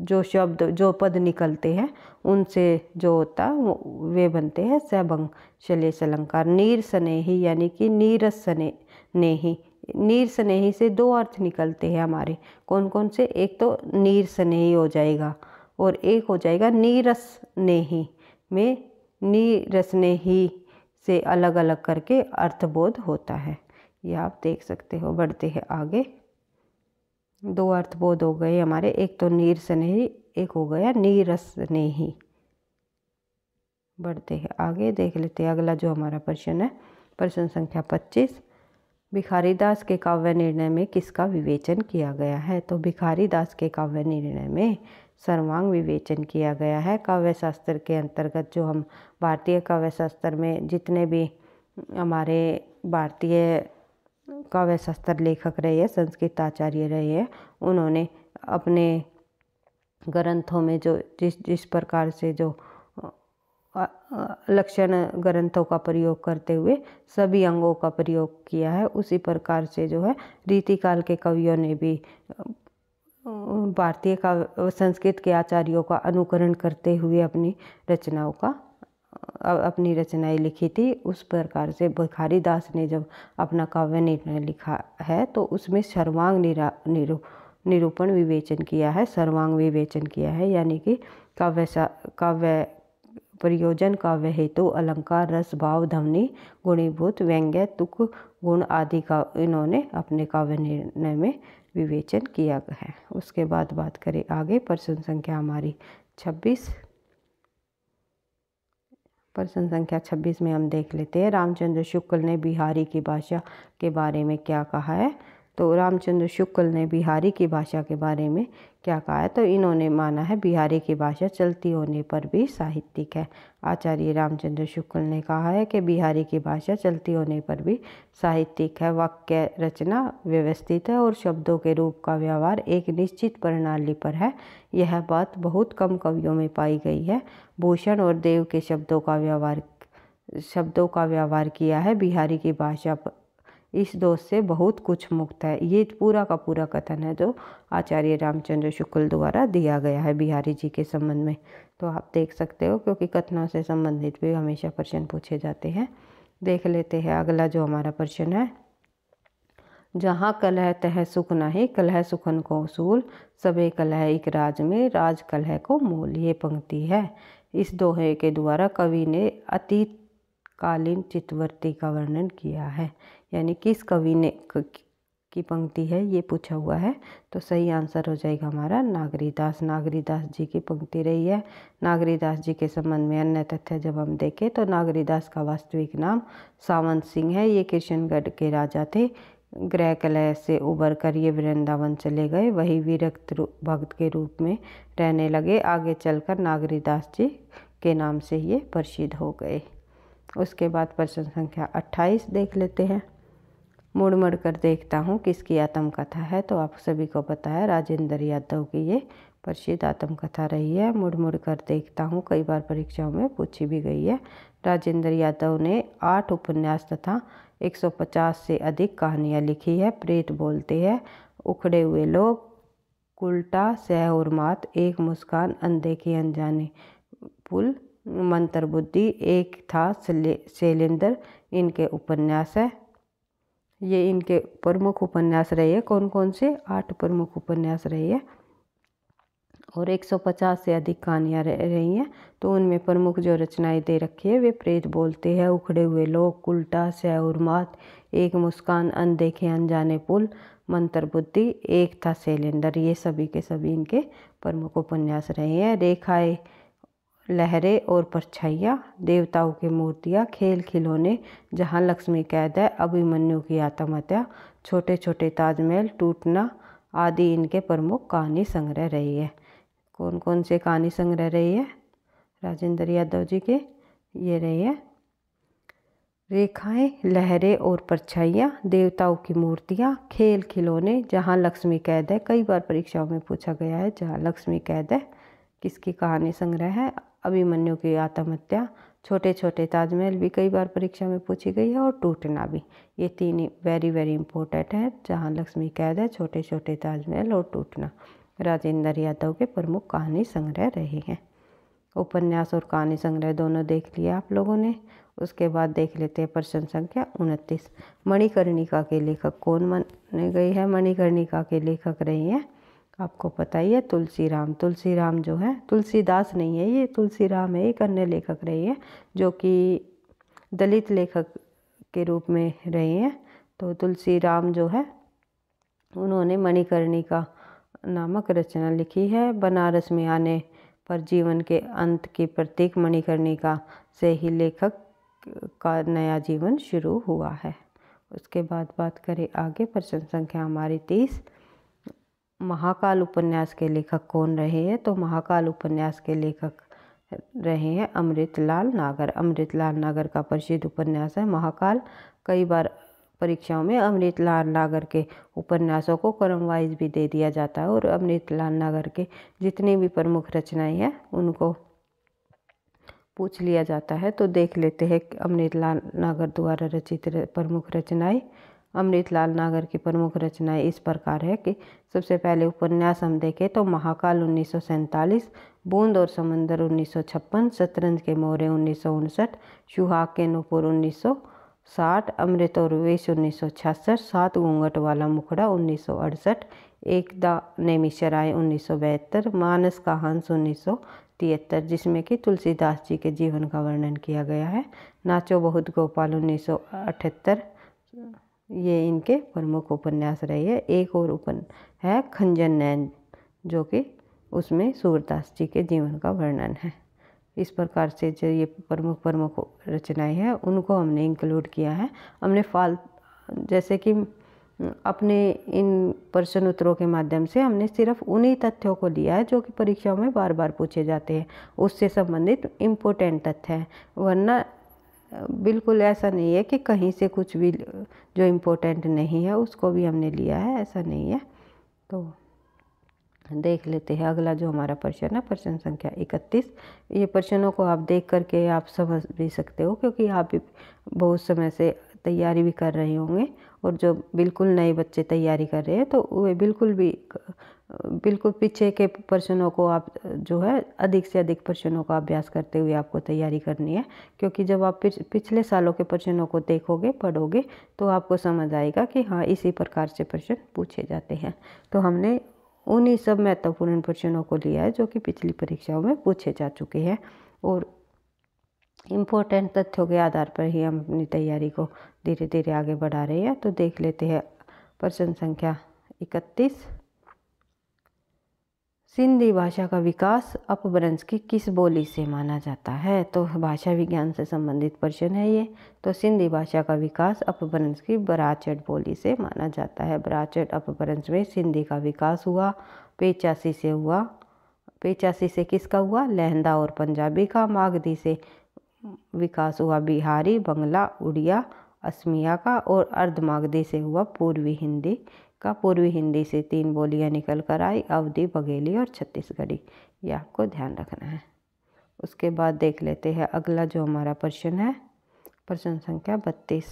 जो पद निकलते हैं उनसे जो होता है वे बनते हैं सवंगश्लेष अलंकार। निरसनेही यानी कि नीरसनेही, नीरसनेही से 2 अर्थ निकलते हैं हमारे। कौन कौन से? एक तो नीरसनेही हो जाएगा और एक हो जाएगा नीरसनेही। में नीरसनेही से अलग अलग करके अर्थबोध होता है, ये आप देख सकते हो। बढ़ते हैं आगे, 2 अर्थबोध हो गए हमारे, एक तो निरसनेही, एक हो गया नीरसनेही। बढ़ते हैं आगे, देख लेते हैं अगला जो हमारा प्रश्न है, प्रश्न संख्या 25, भिखारीदास के काव्य निर्णय में किसका विवेचन किया गया है? तो भिखारीदास के काव्य निर्णय में सर्वांग विवेचन किया गया है। काव्य शास्त्र के अंतर्गत जो हम भारतीय काव्य शास्त्र में जितने भी हमारे भारतीय काव्य शास्त्र लेखक रहे हैं, संस्कृत आचार्य रहे हैं, उन्होंने अपने ग्रंथों में जो जिस प्रकार से जो लक्षण ग्रंथों का प्रयोग करते हुए सभी अंगों का प्रयोग किया है। उसी प्रकार से जो है रीतिकाल के कवियों ने भी भारतीय का संस्कृत के आचार्यों का अनुकरण करते हुए अपनी रचनाएं लिखी थी। उस प्रकार से भिखारी दास ने जब अपना काव्य निर्णय लिखा है तो उसमें सर्वांग निरूपण विवेचन किया है, सर्वांग विवेचन किया है, यानी कि काव्य प्रयोजन, काव्य हेतु, अलंकार, रस, भाव, ध्वनि, गुणीभूत, व्यंग्य, तुक, गुण आदि का इन्होंने अपने काव्य निर्णय में विवेचन किया है। उसके बाद बात करें आगे, प्रश्न संख्या हमारी 26। प्रश्न संख्या 26 में हम देख लेते हैं रामचंद्र शुक्ल ने बिहारी की भाषा के बारे में क्या कहा है। तो रामचंद्र शुक्ल ने बिहारी की भाषा के बारे में क्या कहा है, तो इन्होंने माना है बिहारी की भाषा चलती होने पर भी साहित्यिक है। आचार्य रामचंद्र शुक्ल ने कहा है कि बिहारी की भाषा चलती होने पर भी साहित्यिक है, वाक्य रचना व्यवस्थित है और शब्दों के रूप का व्यवहार एक निश्चित प्रणाली पर है। यह बात बहुत कम कवियों में पाई गई है। भूषण और देव के शब्दों का व्यवहार किया है। बिहारी की भाषा इस दोष से बहुत कुछ मुक्त है। ये पूरा का पूरा कथन है जो आचार्य रामचंद्र शुक्ल द्वारा दिया गया है बिहारी जी के संबंध में। तो आप देख सकते हो, क्योंकि कथनों से संबंधित भी हमेशा प्रश्न पूछे जाते हैं। देख लेते हैं अगला जो हमारा प्रश्न है, जहाँ कलह तह सुख नहीं, कलह सुखन को उसूल, सबे कलह एक राज में, राज कलह को मूल। ये पंक्ति है। इस दोहे के द्वारा कवि ने अतीतकालीन चितवृत्ति का वर्णन किया है, यानी किस कवि ने की पंक्ति है ये पूछा हुआ है। तो सही आंसर हो जाएगा हमारा नागरीदास। नागरीदास जी की पंक्ति रही है। नागरीदास जी के संबंध में अन्य तथ्य जब हम देखें तो नागरीदास का वास्तविक नाम सावंत सिंह है। ये किशनगढ़ के राजा थे। गृह कलह से उबर कर ये वृंदावन चले गए, वही विरक्त भक्त के रूप में रहने लगे। आगे चलकर नागरीदास जी के नाम से ये प्रसिद्ध हो गए। उसके बाद प्रश्न संख्या 28 देख लेते हैं। मुड़ मुड़ कर देखता हूँ किसकी आत्मकथा है, तो आप सभी को पता है राजेंद्र यादव की ये प्रसिद्ध आत्मकथा रही है। मुड़ मुड़ कर देखता हूँ कई बार परीक्षाओं में पूछी भी गई है। राजेंद्र यादव ने 8 उपन्यास तथा 150 से अधिक कहानियाँ लिखी है। प्रेत बोलते हैं, उखड़े हुए लोग, उल्टा, सह और मात, एक मुस्कान, अनदेखी अनजाने पुल, मंत्र बुद्धि, एक था शैलेंद्र, इनके उपन्यास है। ये इनके प्रमुख उपन्यास रहे हैं। कौन कौन से? 8 प्रमुख उपन्यास रहे हैं और 150 से अधिक कहानियाँ रही हैं। तो उनमें प्रमुख जो रचनाएं दे रखी है वे प्रेत बोलते हैं, उखड़े हुए लोग, उल्टा, सह और मात, एक मुस्कान, अनदेखे अनजाने पुल, मंत्र बुद्धि, एक था शैलेंद्र। ये सभी के सभी इनके प्रमुख उपन्यास रहे हैं। रेखाएं, लहरें और परछाइयाँ, देवताओं की मूर्तियाँ, खेल खिलौने, जहाँ लक्ष्मी कैद है, अभिमन्यु की आत्महत्या, छोटे छोटे ताजमहल, टूटना आदि इनके प्रमुख कहानी संग्रह रही है। कौन कौन से कहानी संग्रह रही है राजेंद्र यादव जी के? ये रही है रेखाएं, लहरें और परछाइयाँ, देवताओं की मूर्तियाँ, खेल खिलौने, जहाँ लक्ष्मी कैद है। कई बार परीक्षाओं में पूछा गया है जहाँ लक्ष्मी कैद है किसकी कहानी संग्रह है। अभिमन्यु की आत्महत्या, छोटे छोटे ताजमहल भी कई बार परीक्षा में पूछी गई है और टूटना भी। ये 3 वेरी वेरी इंपॉर्टेंट है, जहाँ लक्ष्मी कैद है, छोटे छोटे ताजमहल और टूटना राजेंद्र यादव के प्रमुख कहानी संग्रह रहे हैं। उपन्यास और कहानी संग्रह दोनों देख लिए आप लोगों ने। उसके बाद देख लेते हैं प्रश्न संख्या 29, मणिकर्णिका के लेखक कौन माने गए हैं। मणिकर्णिका के लेखक रही हैं, आपको पता ही है, तुलसीराम। तुलसीराम जो है, तुलसीदास नहीं है, ये तुलसीराम है, एक अन्य लेखक रही है जो कि दलित लेखक के रूप में रही हैं। तो तुलसीराम जो है उन्होंने मणिकर्णिका नामक रचना लिखी है। बनारस में आने पर जीवन के अंत की प्रतीक मणिकर्णिका से ही लेखक का नया जीवन शुरू हुआ है। उसके बाद बात करें आगे, प्रश्न संख्या हमारी 30, महाकाल उपन्यास के लेखक कौन रहे हैं। तो महाकाल उपन्यास के लेखक रहे हैं अमृतलाल नागर। अमृतलाल नागर का प्रसिद्ध उपन्यास है महाकाल। कई बार परीक्षाओं में अमृतलाल नागर के उपन्यासों को क्रम वाइज भी दे दिया जाता है और अमृतलाल नागर के जितनी भी प्रमुख रचनाएं हैं उनको पूछ लिया जाता है। तो देख लेते हैं अमृतलाल नागर द्वारा रचित प्रमुख रचनाएं। अमृतलाल नागर की प्रमुख रचनाएं इस प्रकार है कि सबसे पहले उपन्यास हम देखें तो महाकाल 1947, बूंद और समंदर 1956, शतरंज के मोहरे 1959, सुहाग के नूपुर 1960, अमृत और वेश 1966, 7 घूंघट वाला मुखड़ा 1968, एकदा नैमिषराय 1972, मानस का हंस 1973 जिसमें कि तुलसीदास जी के जीवन का वर्णन किया गया है, नाचो बहुत गोपाल 1978, ये इनके प्रमुख उपन्यास रहे हैं। एक और उपन्यास है खंजन नैन जो कि उसमें सूरदास जी के जीवन का वर्णन है। इस प्रकार से जो ये प्रमुख रचनाएं हैं उनको हमने इंक्लूड किया है। हमने जैसे कि अपने इन प्रश्न उत्तरों के माध्यम से हमने सिर्फ उन्हीं तथ्यों को लिया है जो कि परीक्षाओं में बार बार पूछे जाते हैं, उससे संबंधित इम्पोर्टेंट तथ्य हैं, वरना बिल्कुल ऐसा नहीं है कि कहीं से कुछ भी जो इम्पोर्टेंट नहीं है उसको भी हमने लिया है, ऐसा नहीं है। तो देख लेते हैं अगला जो हमारा प्रश्न है, प्रश्न संख्या 31। ये प्रश्नों को आप देख करके आप समझ भी सकते हो क्योंकि आप भी बहुत समय से तैयारी भी कर रहे होंगे, और जो बिल्कुल नए बच्चे तैयारी कर रहे हैं तो वे बिल्कुल पीछे के प्रश्नों को आप जो है अधिक से अधिक प्रश्नों का अभ्यास करते हुए आपको तैयारी करनी है, क्योंकि जब आप पिछले सालों के प्रश्नों को देखोगे पढ़ोगे तो आपको समझ आएगा कि हाँ इसी प्रकार से प्रश्न पूछे जाते हैं। तो हमने उन्हीं सब महत्वपूर्ण प्रश्नों को लिया है जो कि पिछली परीक्षाओं में पूछे जा चुके हैं, और इम्पोर्टेंट तथ्यों के आधार पर ही हम अपनी तैयारी को धीरे धीरे आगे बढ़ा रहे हैं। तो देख लेते हैं प्रश्न संख्या 31। सिंधी भाषा का विकास अपभ्रंश की किस बोली से माना जाता है? तो भाषा विज्ञान से संबंधित प्रश्न है ये। तो सिंधी भाषा का विकास अपभ्रंश की बराचट बोली से माना जाता है। बराचट अपभ्रंश में सिंधी का विकास हुआ, पेचासी से हुआ। पेचासी से किसका हुआ? लहंदा और पंजाबी का। मागधी से विकास हुआ बिहारी, बंगला, उड़िया, असमिया का, और अर्धमागधी से हुआ पूर्वी हिंदी का। पूर्वी हिंदी से 3 बोलियां निकल कर आई, अवधी, बघेली और छत्तीसगढ़ी। ये आपको ध्यान रखना है। उसके बाद देख लेते हैं अगला जो हमारा प्रश्न है, प्रश्न संख्या 32।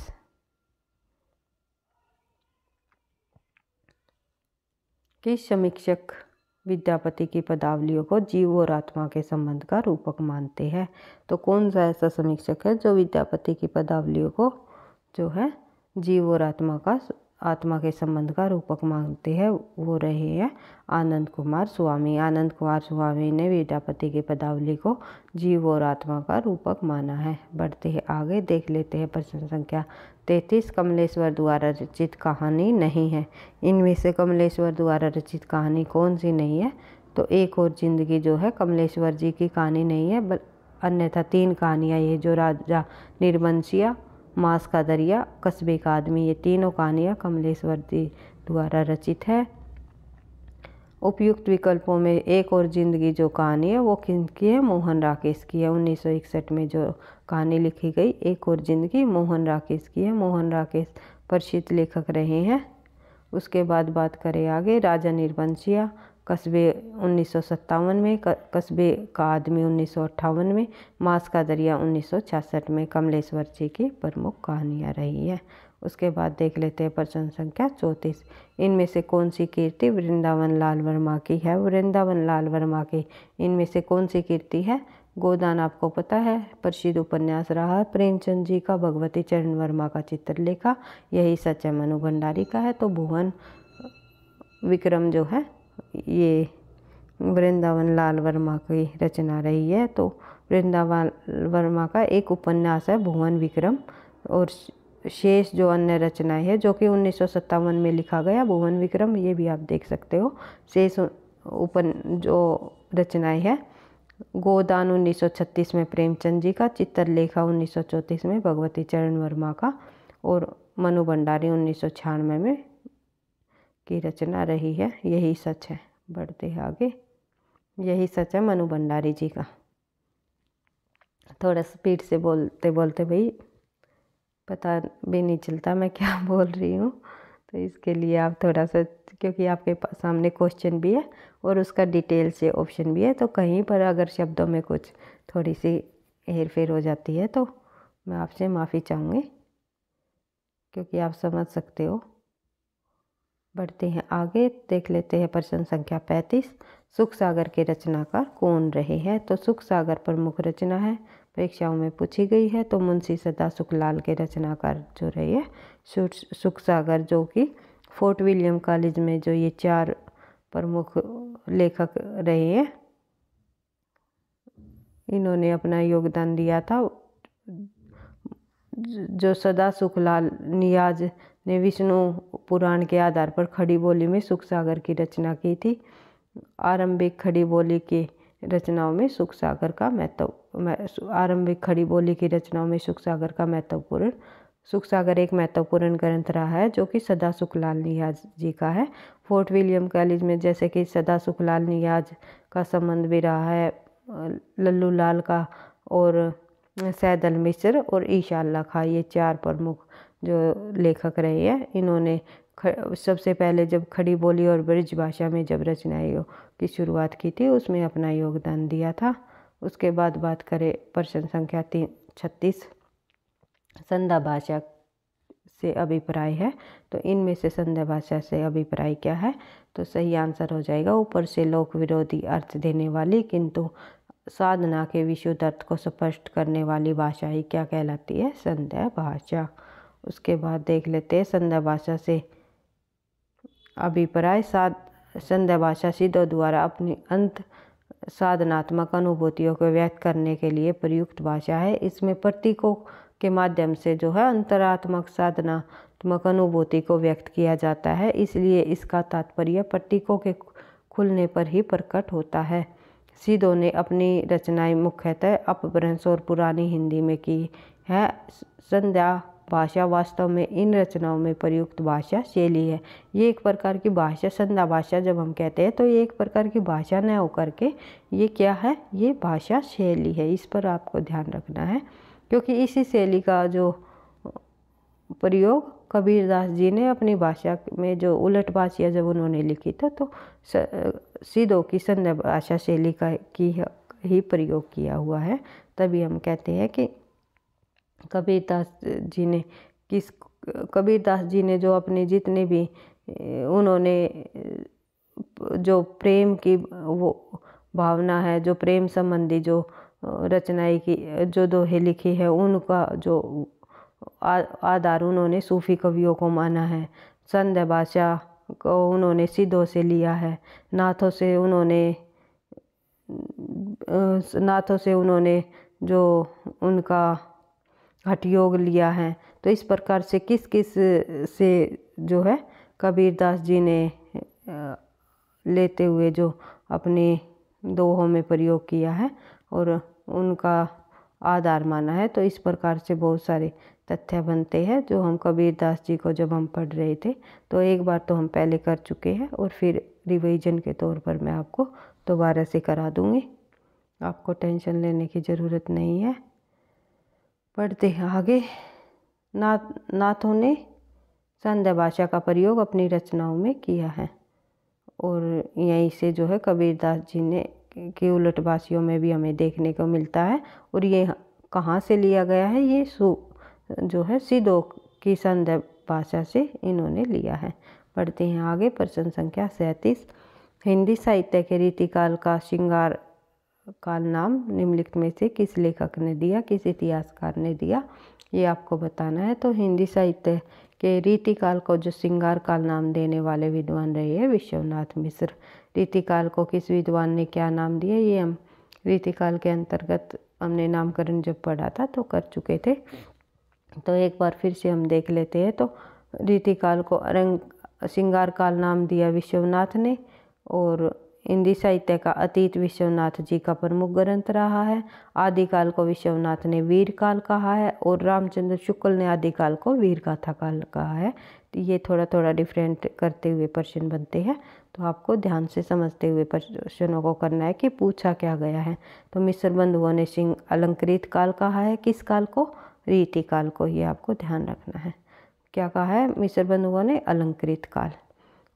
किस समीक्षक विद्यापति की पदावलियों को जीव और आत्मा के संबंध का रूपक मानते हैं? तो कौन सा ऐसा समीक्षक है जो विद्यापति की पदावलियों को जो है जीव और आत्मा के संबंध का रूपक मानते हैं? वो रहे हैं आनंद कुमार स्वामी। आनंद कुमार स्वामी ने विद्यापति की पदावली को जीव और आत्मा का रूपक माना है। बढ़ते हैं आगे, देख लेते हैं प्रश्न संख्या 33। कमलेश्वर द्वारा रचित कहानी नहीं है। इनमें से कमलेश्वर द्वारा रचित कहानी कौन सी नहीं है? तो एक और जिंदगी जो है कमलेश्वर जी की कहानी नहीं है, अन्यथा 3 कहानियाँ ये जो राजा निर्वंशिया, मांस का दरिया, कस्बे का आदमी, ये तीनों कहानियाँ कमलेश्वर जी द्वारा रचित है। उपयुक्त विकल्पों में एक और जिंदगी जो कहानी है वो किसकी है? मोहन राकेश की है। 1961 में जो कहानी लिखी गई एक और जिंदगी मोहन राकेश की है। मोहन राकेश प्रसिद्ध लेखक रहे हैं। उसके बाद बात करें आगे, राजा निर्वंशिया कस्बे 1957 में, कस्बे का आदमी 1958 में, मांस का दरिया 1966 में कमलेश्वर जी की प्रमुख कहानियाँ रही है। उसके बाद देख लेते हैं प्रश्न संख्या 34। इनमें से कौन सी कीर्ति वृंदावन लाल वर्मा की है? वृंदावन लाल वर्मा की इनमें से कौन सी कीर्ति है? गोदान आपको पता है प्रसिद्ध उपन्यास रहा है। प्रेमचंद जी का, भगवती चरण वर्मा का चित्रलेखा, यही सच है मनु भंडारी का है। तो भुवन विक्रम जो है ये वृंदावन लाल वर्मा की रचना रही है। तो वृंदावन वर्मा का एक उपन्यास है भुवन विक्रम, और शेष जो अन्य रचनाएं हैं जो कि 1957 में लिखा गया भुवन विक्रम, ये भी आप देख सकते हो। शेष जो रचनाएं हैं, गोदान 1936 में प्रेमचंद जी का, चित्रलेखा 1934 में भगवती चरण वर्मा का, और मनु भंडारी 1996 में की रचना रही है यही सच है। बढ़ते हैं आगे, यही सच है मनु भंडारी जी का। थोड़ा स्पीड से बोलते बोलते भाई पता भी नहीं चलता मैं क्या बोल रही हूँ, तो इसके लिए आप थोड़ा सा, क्योंकि आपके सामने क्वेश्चन भी है और उसका डिटेल से ऑप्शन भी है, तो कहीं पर अगर शब्दों में कुछ थोड़ी सी हेर फेर हो जाती है तो मैं आपसे माफ़ी चाहूँगी, क्योंकि आप समझ सकते हो। बढ़ते हैं आगे, देख लेते हैं प्रश्न संख्या 35। सुख सागर के रचनाकार कौन रहे हैं? तो सुख सागर प्रमुख रचना है, परीक्षाओं में पूछी गई है। तो मुंशी सदा सुखलाल के रचनाकार जो रहे हैं सुख सागर, जो कि फोर्ट विलियम कॉलेज में जो ये 4 प्रमुख लेखक रहे हैं, इन्होंने अपना योगदान दिया था। जो सदा सुखलाल नियाज ने विष्णु पुराण के आधार पर खड़ी बोली में सुख सागर की रचना की थी। आरंभिक खड़ी बोली की रचनाओं में सुख सागर का महत्वपूर्ण सुख सागर एक महत्वपूर्ण ग्रंथ रहा है, जो कि सदा सुखलाल नियाज जी का है। फोर्ट विलियम कॉलेज में जैसे कि सदा सुखलाल नियाज का संबंध भी रहा है लल्लू लाल का, और सैदल मिश्र और ईशाला खां, ये 4 प्रमुख जो लेखक रहे हैं। इन्होंने सबसे पहले जब खड़ी बोली और ब्रज भाषा में जब रचनाओं की शुरुआत की थी, उसमें अपना योगदान दिया था। उसके बाद बात करें प्रश्न संख्या 36, संधा भाषा से अभिप्राय है। तो इनमें से संधा भाषा से अभिप्राय क्या है? तो सही आंसर हो जाएगा, ऊपर से लोक विरोधी अर्थ देने वाली किंतु साधना के विशुद्ध अर्थ को स्पष्ट करने वाली भाषा ही क्या कहलाती है? संधा भाषा। उसके बाद देख लेते हैं संधा भाषा से अभिप्राय। संधा भाषा सिद्धों द्वारा अपनी अंत साधनात्मक अनुभूतियों को व्यक्त करने के लिए प्रयुक्त भाषा है। इसमें प्रतीकों के माध्यम से जो है अंतरात्मक साधनात्मक अनुभूति को व्यक्त किया जाता है, इसलिए इसका तात्पर्य प्रतीकों के खुलने पर ही प्रकट होता है। सिद्धों ने अपनी रचनाएं मुख्यतः अपभ्रंश और पुरानी हिंदी में की है। संध्या भाषा वास्तव में इन रचनाओं में प्रयुक्त भाषा शैली है। ये एक प्रकार की भाषा, संध्या भाषा जब हम कहते हैं तो ये एक प्रकार की भाषा न होकर के ये क्या है? ये भाषा शैली है। इस पर आपको ध्यान रखना है, क्योंकि इसी शैली का जो प्रयोग कबीरदास जी ने अपनी भाषा में जो उलट भाषिया जब उन्होंने लिखी था तो सिद्धों की संध्या भाषा शैली का ही प्रयोग किया हुआ है। तभी हम कहते हैं कि कबीरदास जी ने जो अपने जितने भी उन्होंने जो प्रेम की वो भावना है, जो प्रेम संबंधी जो रचनाएं की जो दोहे लिखी है, उनका जो आधार उन्होंने सूफी कवियों को माना है। संध्या भाषा को उन्होंने सिद्धों से लिया है। नाथों से उन्होंने जो उनका हठयोग लिया है। तो इस प्रकार से किस किस से जो है कबीरदास जी ने लेते हुए जो अपने दोहों में प्रयोग किया है और उनका आधार माना है। तो इस प्रकार से बहुत सारे तथ्य बनते हैं जो हम कबीरदास जी को जब हम पढ़ रहे थे तो एक बार तो हम पहले कर चुके हैं और फिर रिवीजन के तौर पर मैं आपको दोबारा से करा दूँगी। आपको टेंशन लेने की ज़रूरत नहीं है। पढ़ते हैं आगे। नाथों ने संध्या भाषा का प्रयोग अपनी रचनाओं में किया है और यहीं से जो है कबीरदास जी ने की उलट भाषियों में भी हमें देखने को मिलता है। और ये कहाँ से लिया गया है? ये जो है सिद्धों की संध्या भाषा से इन्होंने लिया है। पढ़ते हैं आगे प्रश्न संख्या 37। हिंदी साहित्य के रीतिकाल का श्रृंगार काल नाम निम्नलिखित में से किस लेखक ने दिया, किस इतिहासकार ने दिया, ये आपको बताना है। तो हिंदी साहित्य के रीतिकाल को जो श्रृंगार काल नाम देने वाले विद्वान रहे हैं विश्वनाथ मिश्र। रीतिकाल को किस विद्वान ने क्या नाम दिया, ये हम रीतिकाल के अंतर्गत हमने नामकरण जब पढ़ा था तो कर चुके थे। तो एक बार फिर से हम देख लेते हैं। तो रीतिकाल को श्रृंगार काल नाम दिया विश्वनाथ ने और हिंदी साहित्य का अतीत विश्वनाथ जी का प्रमुख ग्रंथ रहा है। आदिकाल को विश्वनाथ ने वीर काल कहा है और रामचंद्र शुक्ल ने आदिकाल को वीर गाथा काल कहा है। तो ये थोड़ा थोड़ा डिफरेंट करते हुए प्रश्न बनते हैं, तो आपको ध्यान से समझते हुए प्रश्नों को करना है कि पूछा क्या गया है। तो मिस्र बंधुओं ने सिंह अलंकृत काल कहा है। किस काल को? रीति काल को। ये आपको ध्यान रखना है। क्या कहा है? मिस्र बंधुओं ने अलंकृत काल।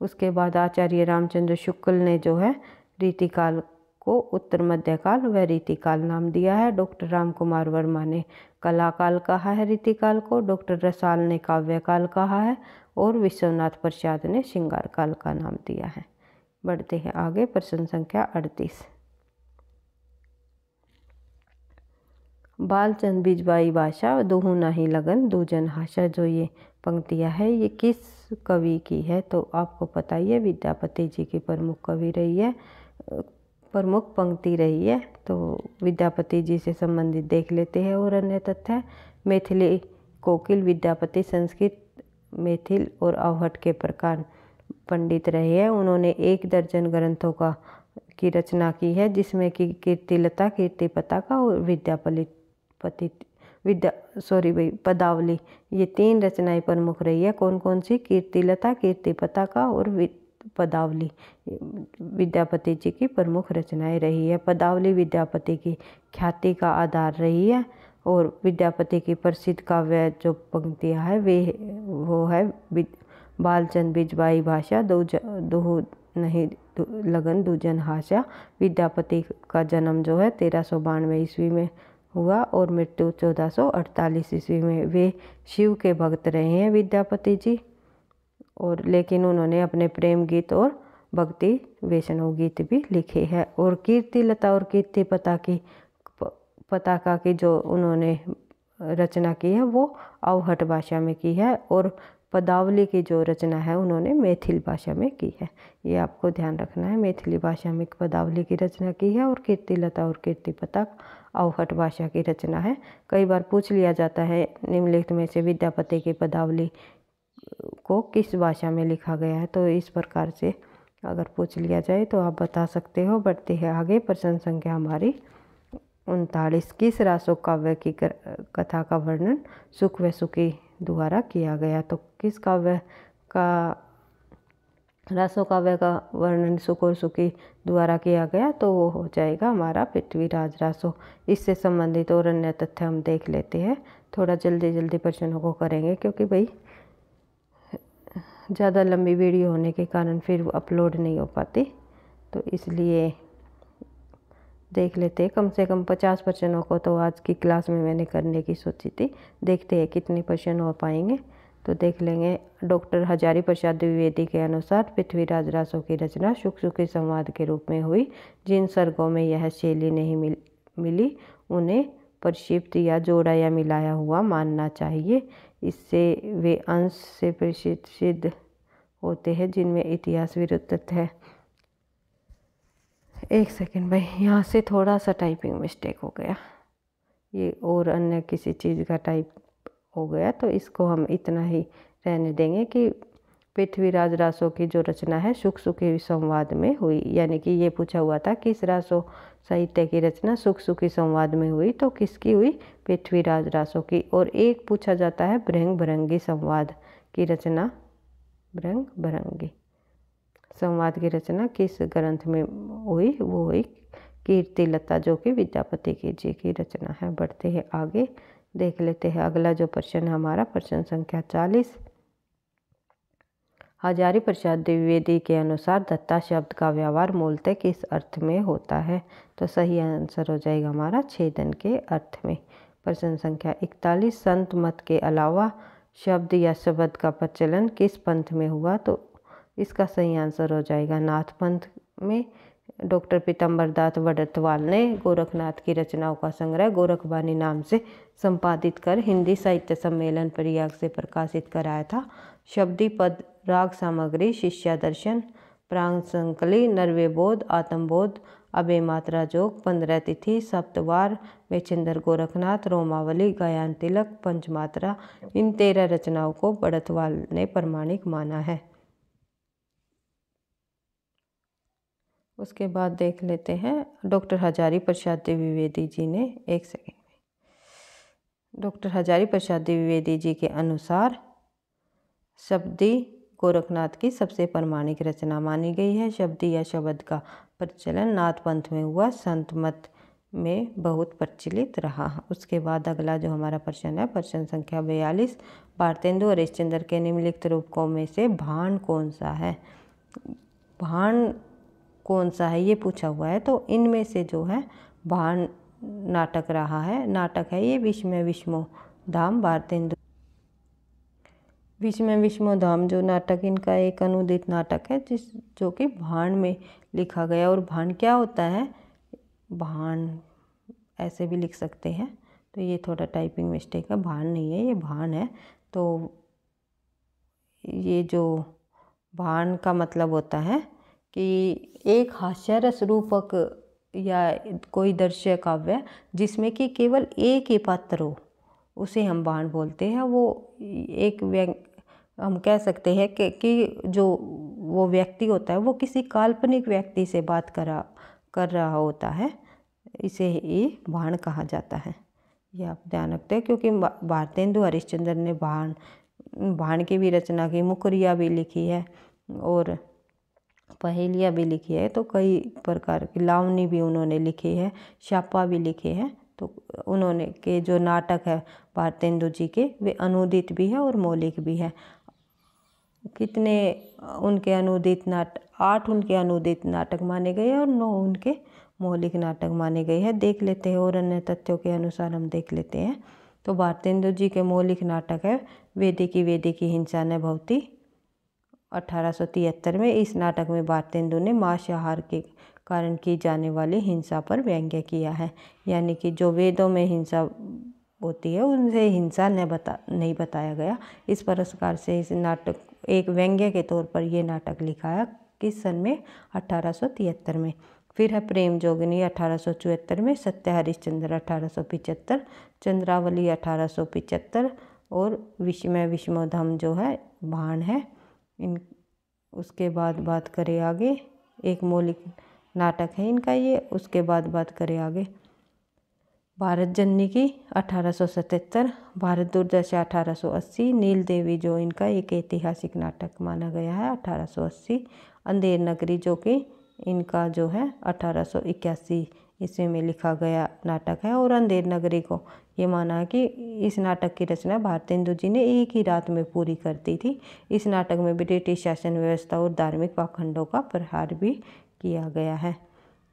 उसके बाद आचार्य रामचंद्र शुक्ल ने जो है रीतिकाल को उत्तर मध्यकाल व रीतिकाल नाम दिया है। डॉक्टर राम कुमार वर्मा ने कलाकाल कहा है रीतिकाल को, डॉक्टर रसाल ने काव्यकाल कहा है और विश्वनाथ प्रसाद ने श्रृंगारकाल का नाम दिया है। बढ़ते हैं आगे, प्रश्न संख्या 38। बालचंद बिजबाई भाषा दोहू नाही लगन दूजन हाशा, जो ये पंक्तियाँ है ये किस कवि की है? तो आपको पता ही है विद्यापति जी की प्रमुख कवि रही है, प्रमुख पंक्ति रही है, तो विद्यापति जी से संबंधित देख लेते हैं। और अन्य तथ्य, मैथिली कोकिल विद्यापति संस्कृत मैथिल और अवहट के प्रकार पंडित रहे हैं। उन्होंने 1 दर्जन ग्रंथों की रचना की है, जिसमें कि कीर्तिलता, कीर्ति पताका और पदावली ये 3 रचनाएं प्रमुख रही है। कौन कौन सी? कीर्तिलता, कीर्ति पताका और पदावली विद्यापति जी की प्रमुख रचनाएं रही है। पदावली विद्यापति की ख्याति का आधार रही है और विद्यापति की प्रसिद्ध काव्य जो पंक्तियाँ है वे वो है बालचंद बिजबाई भाषा दोहू नहीं लगन दूजन हाशा। विद्यापति का जन्म जो है 1392 ईस्वी में हुआ और मृत्यु 1448 ईस्वी में। वे शिव के भक्त रहे हैं विद्यापति जी, और लेकिन उन्होंने अपने प्रेम गीत और भक्ति वैष्णव गीत भी लिखे हैं। और कीर्तिलता और कीर्ति पताका की जो उन्होंने रचना की है वो अवहट भाषा में की है, और पदावली की जो रचना है उन्होंने मैथिली भाषा में की है। ये आपको ध्यान रखना है, मैथिली भाषा में पदावली की रचना की है और कीर्तिलता और कीर्ति पताका अवहट भाषा की रचना है। कई बार पूछ लिया जाता है निम्नलिखित में से विद्यापति की पदावली को किस भाषा में लिखा गया है, तो इस प्रकार से अगर पूछ लिया जाए तो आप बता सकते हो। बढ़ते हैं आगे, प्रश्न संख्या हमारी 39। किस रासोक काव्य की कथा का वर्णन सुख व सुखी द्वारा किया गया? तो किस काव्य का रासो काव्य का वर्णन सुख और सुखी द्वारा किया गया? तो वो हो जाएगा हमारा पृथ्वीराज रासो। इससे संबंधित और अन्य तथ्य हम देख लेते हैं। थोड़ा जल्दी जल्दी प्रश्नों को करेंगे क्योंकि भाई ज़्यादा लंबी वीडियो होने के कारण फिर अपलोड नहीं हो पाती, तो इसलिए देख लेते हैं। कम से कम 50 प्रश्नों को तो आज की क्लास में मैंने करने की सोची थी। देखते हैं कितने प्रश्न हो पाएंगे, तो देख लेंगे। डॉक्टर हजारी प्रसाद द्विवेदी के अनुसार पृथ्वीराज रासो की रचना सुख सुखी संवाद के रूप में हुई। जिन सर्गों में यह शैली नहीं मिली उन्हें प्रक्षिप्त या जोड़ा या मिलाया हुआ मानना चाहिए। इससे वे अंश से प्रसिद्ध होते हैं जिनमें इतिहास विरुद्ध तथ्य है। एक सेकेंड भाई, यहाँ से थोड़ा सा टाइपिंग मिस्टेक हो गया, ये और अन्य किसी चीज़ का टाइप हो गया, तो इसको हम इतना ही रहने देंगे कि पृथ्वीराज रासो की जो रचना है सुख सुखी संवाद में हुई। यानी कि ये पूछा हुआ था किस रासो साहित्य की रचना सुख सुखी संवाद में हुई, तो किसकी हुई? पृथ्वीराज रासो की। और एक पूछा जाता है भृंग भरंगी संवाद की रचना, भृंग भरंगी संवाद की रचना किस ग्रंथ में हुई? वो हुई कीर्तिलता, जो कि विद्यापति जी की रचना है। बढ़ते हैं आगे, देख लेते हैं अगला जो प्रश्न है हमारा, प्रश्न संख्या 40। हजारी प्रसाद द्विवेदी के अनुसार दत्ता शब्द का व्यवहार मूलतः किस अर्थ में होता है? तो सही आंसर हो जाएगा हमारा छेदन के अर्थ में। प्रश्न संख्या 41। संत मत के अलावा शब्द या शब्द का प्रचलन किस पंथ में हुआ? तो इसका सही आंसर हो जाएगा नाथ पंथ में। डॉक्टर पीताम्बर दास वडतवाल ने गोरखनाथ की रचनाओं का संग्रह गोरखवाणी नाम से संपादित कर हिंदी साहित्य सम्मेलन प्रयाग से प्रकाशित कराया था। शब्दी पद, राग सामग्री, शिष्या दर्शन, प्रांग संकली, नरवेबोध, आत्मबोध, अभेमात्रा जोग, 15 तिथि, सप्तवार, वेचंद्र गोरखनाथ, रोमावली, गायन तिलक, पंचमात्रा, इन 13 रचनाओं को बड़तवाल ने प्रमाणिक माना है। उसके बाद देख लेते हैं डॉक्टर हजारी प्रसाद द्विवेदी जी ने, एक सेकेंड में, डॉक्टर हजारी प्रसाद द्विवेदी जी के अनुसार शब्दी गोरखनाथ की सबसे प्रमाणिक रचना मानी गई है। शब्दी या शब्द का प्रचलन नाथ पंथ में हुआ, संत मत में बहुत प्रचलित रहा। उसके बाद अगला जो हमारा प्रश्न है, प्रश्न संख्या 42। भारतेंदु हरिश्चंद्र के निम्नलिखित रूपों में से भाण कौन सा है? भाण कौन सा है ये पूछा हुआ है, तो इनमें से जो है बाहर नाटक रहा है, नाटक है ये विषमय विषमो धाम भारतेंदु। विषमय विषमो धाम जो नाटक इनका एक अनुदित नाटक है जिस जो कि भाण में लिखा गया। और भाण क्या होता है, भाण ऐसे भी लिख सकते हैं, तो ये थोड़ा टाइपिंग मिस्टेक है, भाण नहीं है ये भाण है। तो ये जो भाण का मतलब होता है कि एक हास्यरस रूपक या कोई दृश्य काव्य जिसमें कि केवल एक ही पात्र हो उसे हम भाण बोलते हैं। वो एक हम कह सकते हैं कि जो वो व्यक्ति होता है वो किसी काल्पनिक व्यक्ति से बात कर रहा होता है, इसे ही भाण कहा जाता है। ये आप ध्यान रखते हैं क्योंकि भारतेंदु हरिश्चंद्र ने भाण की भी रचना की, मुकरिया भी लिखी है और पहेलियाँ भी लिखी है, तो कई प्रकार की लावनी भी उन्होंने लिखी है, शापा भी लिखे हैं। तो उन्होंने के जो नाटक है भारतेंदु जी के वे अनुदित भी है और मौलिक भी है। कितने उनके अनुदित नाटक, 8 उनके अनुदित नाटक माने गए और 9 उनके मौलिक नाटक माने गए हैं। देख लेते हैं और अन्य तथ्यों के अनुसार हम देख लेते हैं। तो भारतेंदु जी के मौलिक नाटक है वेदी की हिंसा न भवती, 1873 में। इस नाटक में भारतेंदु ने मांसाहार के कारण की जाने वाली हिंसा पर व्यंग्य किया है, यानी कि जो वेदों में हिंसा होती है उनसे हिंसा नहीं बताया गया। इस प्रकार से इस नाटक एक व्यंग्य के तौर पर यह नाटक लिखाया। किस सन में, 1873 में। फिर है प्रेम जोगिनी 1874 में, सत्य हरिश्चंद्र 1875, चंद्रावली 1875 और विषमय विषमोधम जो है भाण है। इन उसके बाद बात करें आगे, एक मौलिक नाटक है इनका ये। उसके बाद बात करें आगे भारत जननी की 1877, भारत दुर्दशा 1880, नील देवी जो इनका एक ऐतिहासिक नाटक माना गया है 1880, अंधेर नगरी जो कि इनका जो है 1881 ईस्वी में लिखा गया नाटक है। और अंधेर नगरी को ये माना है कि इस नाटक की रचना भारतेंदु जी ने एक ही रात में पूरी कर दी थी। इस नाटक में ब्रिटिश शासन व्यवस्था और धार्मिक पाखंडों का प्रहार भी किया गया है।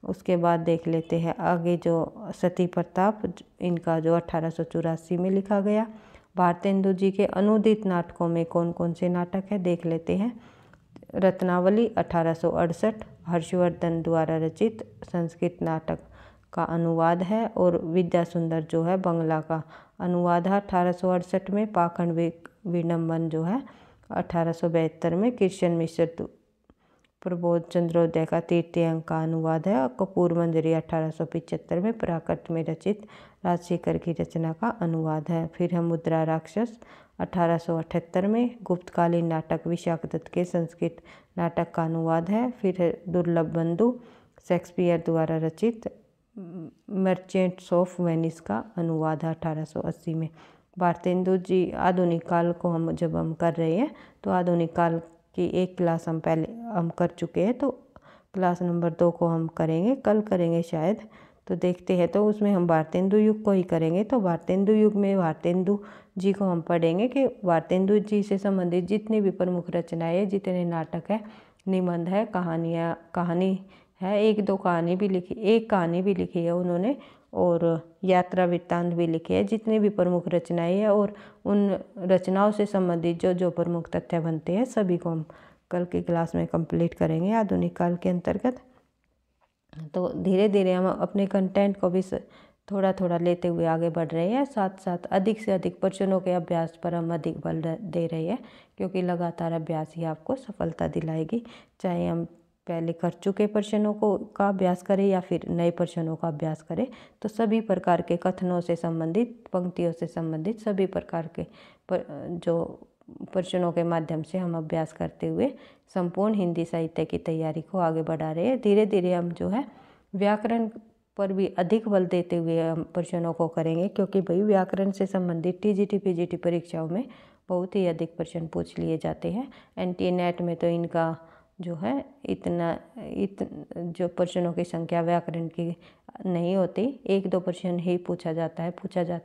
उसके बाद देख लेते हैं आगे जो सती प्रताप इनका जो 1884 में लिखा गया। भारतेंदु जी के अनुदित नाटकों में कौन कौन से नाटक है देख लेते हैं। रत्नावली 1868 हर्षवर्धन द्वारा रचित संस्कृत नाटक का अनुवाद है और विद्या सुंदर जो है बंगला का अनुवाद है 1868 में। पाखंड विडम्बन जो है 1872 में। किशन मिश्र प्रबोध चंद्रोदय का तीर्थयंक का अनुवाद है। कपूर मंजरी 1875 में। प्राकृत में रचित राजशेखर की रचना का अनुवाद है। फिर है मुद्रा राक्षस 1878 में। गुप्तकालीन नाटक विशाख दत्त के संस्कृत नाटक का अनुवाद है। फिर है दुर्लभ बंधु शेक्सपियर द्वारा रचित मर्चेंट्स ऑफ वेनिस का अनुवाद है 1880 में। भारतेंदु जी आधुनिक काल को हम जब हम कर रहे हैं तो आधुनिक काल की एक क्लास हम पहले हम कर चुके हैं, तो क्लास नंबर 2 को हम करेंगे, कल करेंगे शायद, तो देखते हैं। तो उसमें हम भारतेंदु युग को ही करेंगे। तो भारतेंदु युग में भारतेंदु जी को हम पढ़ेंगे कि भारतेंदु जी से संबंधित जितनी भी प्रमुख रचनाएँ, जितने नाटक है, निबंध है, कहानी है, 1-2 कहानी भी लिखी, 1 कहानी भी लिखी है उन्होंने, और यात्रा वृत्तांत भी लिखे हैं। जितनी भी प्रमुख रचनाएं हैं और उन रचनाओं से संबंधित जो प्रमुख तथ्य बनते हैं सभी को हम कल की क्लास में कंप्लीट करेंगे आधुनिक काल के अंतर्गत। तो धीरे धीरे हम अपने कंटेंट को भी थोड़ा थोड़ा लेते हुए आगे बढ़ रहे हैं। साथ साथ अधिक से अधिक प्रश्नों के अभ्यास पर हम अधिक बल दे रहे हैं, क्योंकि लगातार अभ्यास ही आपको सफलता दिलाएगी। चाहे हम पहले कर चुके प्रश्नों का अभ्यास करें या फिर नए प्रश्नों का अभ्यास करें, तो सभी प्रकार के कथनों से संबंधित, पंक्तियों से संबंधित सभी प्रकार के जो प्रश्नों के माध्यम से हम अभ्यास करते हुए संपूर्ण हिंदी साहित्य की तैयारी को आगे बढ़ा रहे हैं। धीरे धीरे हम जो है व्याकरण पर भी अधिक बल देते हुए हम प्रश्नों को करेंगे, क्योंकि भाई व्याकरण से संबंधित टीजीटी पीजीटी परीक्षाओं में बहुत ही अधिक प्रश्न पूछ लिए जाते हैं। एनटीए नेट में तो इनका जो है जो प्रश्नों की संख्या व्याकरण की नहीं होती, 1-2 प्रश्न ही पूछा जाता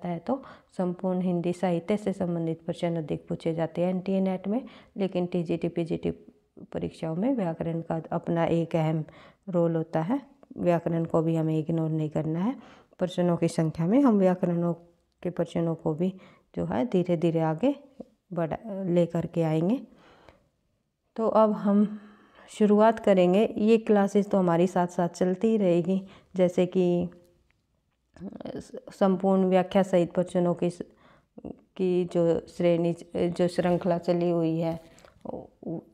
है। तो संपूर्ण हिंदी साहित्य से संबंधित प्रश्न अधिक पूछे जाते हैं एनटीए नेट में, लेकिन टीजीटी पीजीटी परीक्षाओं में व्याकरण का अपना एक अहम रोल होता है। व्याकरण को भी हमें इग्नोर नहीं करना है। प्रश्नों की संख्या में हम व्याकरणों के प्रश्नों को भी जो है धीरे धीरे आगे बढ़ा ले करके आएंगे। तो अब हम शुरुआत करेंगे। ये क्लासेस तो हमारी साथ साथ चलती ही रहेगी, जैसे कि संपूर्ण व्याख्या सहित प्रश्नों की जो श्रेणी जो श्रृंखला चली हुई है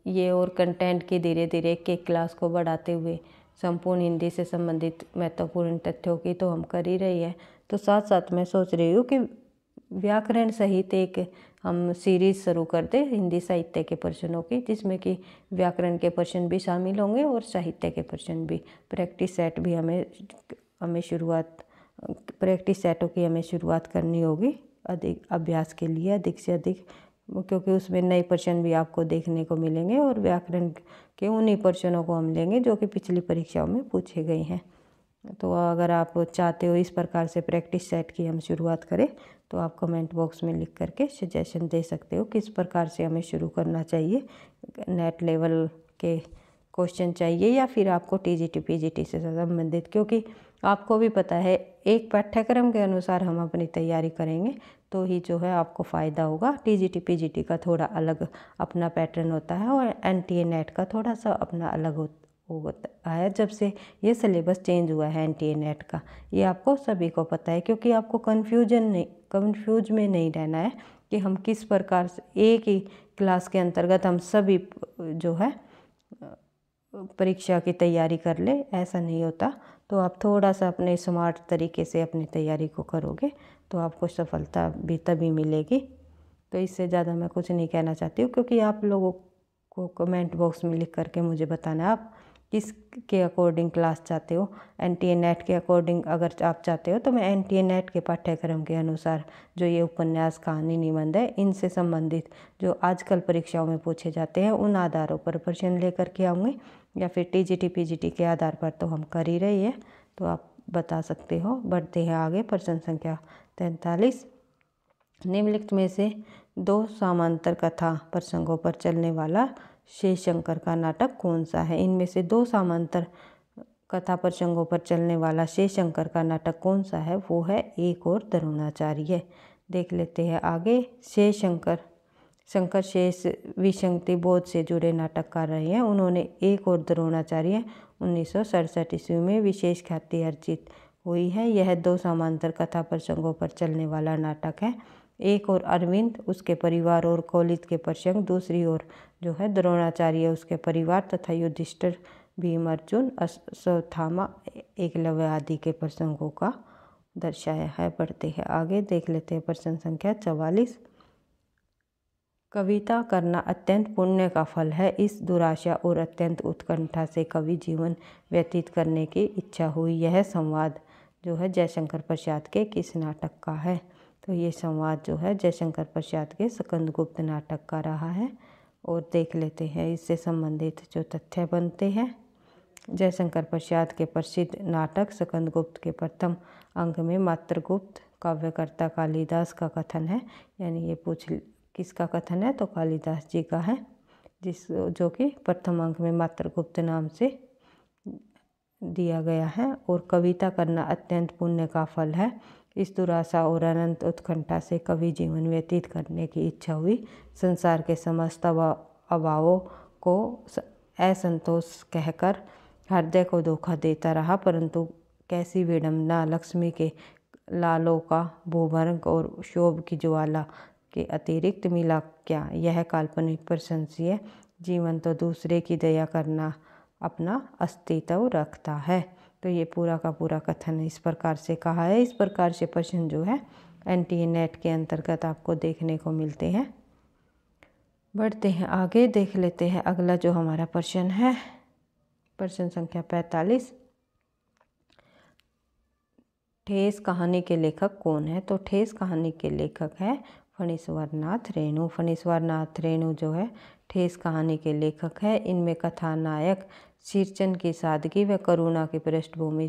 ये, और कंटेंट की धीरे धीरे एक क्लास को बढ़ाते हुए संपूर्ण हिंदी से संबंधित महत्वपूर्ण तथ्यों की तो हम कर ही रही है। तो साथ साथ मैं सोच रही हूँ कि व्याकरण सहित एक हम सीरीज़ शुरू कर दें हिंदी साहित्य के प्रश्नों की, जिसमें कि व्याकरण के प्रश्न भी शामिल होंगे और साहित्य के प्रश्न भी। प्रैक्टिस सेट भी हमें शुरुआत प्रैक्टिस सेटों की हमें शुरुआत करनी होगी अधिक अभ्यास के लिए, अधिक से अधिक, क्योंकि उसमें नए प्रश्न भी आपको देखने को मिलेंगे और व्याकरण के उन्हीं प्रश्नों को हम लेंगे जो कि पिछली परीक्षाओं में पूछे गए हैं। तो अगर आप चाहते हो इस प्रकार से प्रैक्टिस सेट की हम शुरुआत करें तो आप कमेंट बॉक्स में लिख करके सजेशन दे सकते हो किस प्रकार से हमें शुरू करना चाहिए। नेट लेवल के क्वेश्चन चाहिए या फिर आपको टीजीटी पीजीटी से संबंधित, क्योंकि आपको भी पता है एक पाठ्यक्रम के अनुसार हम अपनी तैयारी करेंगे तो ही जो है आपको फ़ायदा होगा। टीजीटी पीजीटी का थोड़ा अलग अपना पैटर्न होता है और एनटीए नेट का थोड़ा सा अपना अलग होता है। जब से ये सिलेबस चेंज हुआ है एनटीए नेट का, ये आपको सभी को पता है, क्योंकि आपको कन्फ्यूज में नहीं रहना है कि हम किस प्रकार से एक ही क्लास के अंतर्गत हम सभी जो है परीक्षा की तैयारी कर ले, ऐसा नहीं होता। तो आप थोड़ा सा अपने स्मार्ट तरीके से अपनी तैयारी को करोगे तो आपको सफलता भी तभी मिलेगी। तो इससे ज़्यादा मैं कुछ नहीं कहना चाहती हूँ, क्योंकि आप लोगों को कमेंट बॉक्स में लिख करके मुझे बताना है आप किसके अकॉर्डिंग क्लास चाहते हो। एनटीए नेट के अकॉर्डिंग अगर आप चाहते हो तो मैं एनटीए नेट के पाठ्यक्रम के अनुसार जो ये उपन्यास कहानी निबंध है इनसे संबंधित जो आजकल परीक्षाओं में पूछे जाते हैं उन आधारों पर प्रश्न लेकर के आऊँगी, या फिर टीजीटी पीजीटी के आधार पर तो हम कर ही रही है। तो आप बता सकते हो। बढ़ते हैं आगे। प्रश्न संख्या 43, निम्नलिखित में से दो समांतर कथा प्रसंगों पर चलने वाला शेषशंकर का नाटक कौन सा है? इनमें से दो समांतर कथा प्रसंगों पर चलने वाला शेषशंकर का नाटक कौन सा है? वो है एक और द्रोणाचार्य। देख लेते हैं आगे। शेषशंकर शंकर शेष विसंगति बोध से जुड़े नाटक कर रहे हैं। उन्होंने एक और द्रोणाचार्य 1967 ईस्वी में विशेष ख्याति अर्जित हुई है। यह दो समांतर कथा प्रसंगों पर चलने वाला नाटक है। एक और अरविंद उसके परिवार और कॉलेज के प्रसंग, दूसरी ओर जो है द्रोणाचार्य उसके परिवार तथा युधिष्ठिर, भीम, अर्जुन, अश्वत्थामा, एकलव्य आदि के प्रसंगों का दर्शाया है। बढ़ते हैं आगे। देख लेते हैं प्रश्न संख्या 44, कविता करना अत्यंत पुण्य का फल है। इस दुराशा और अत्यंत उत्कंठा से कवि जीवन व्यतीत करने की इच्छा हुई। यह संवाद जो है जयशंकर प्रसाद के किस नाटक का है? तो ये संवाद जो है जयशंकर प्रसाद के स्कंदगुप्त नाटक का रहा है। और देख लेते हैं इससे संबंधित जो तथ्य बनते हैं। जयशंकर प्रसाद के प्रसिद्ध नाटक स्कंदगुप्त के प्रथम अंक में मात्रगुप्त काव्यकर्ता कालिदास का कथन है, यानी ये किसका कथन है? तो कालिदास जी का है, जो कि प्रथम अंक में मात्रगुप्त नाम से दिया गया है। और कविता करना अत्यंत पुण्य का फल है। इस दुराशा और अनंत उत्कंठा से कवि जीवन व्यतीत करने की इच्छा हुई। संसार के समस्त अभावों को असंतोष कहकर हृदय को धोखा देता रहा, परंतु कैसी विडम्बना! लक्ष्मी के लालों का भूभंग और शोभ की ज्वाला के अतिरिक्त मिला क्या? यह काल्पनिक प्रशंसीय जीवन तो दूसरे की दया करना अपना अस्तित्व रखता है। तो ये पूरा का पूरा कथन इस प्रकार से कहा है। इस प्रकार से प्रश्न जो है एनटीए नेट के अंतर्गत आपको देखने को मिलते हैं। बढ़ते हैं आगे। देख लेते हैं अगला जो हमारा प्रश्न है, प्रश्न संख्या 45, ठेस कहानी के लेखक कौन है? तो ठेस कहानी के लेखक है फणीश्वरनाथ रेणु। फणीश्वरनाथ रेणु जो है ठेस कहानी के लेखक है। इनमें कथानायक शीर्चन की सादगी व करुणा की पृष्ठभूमि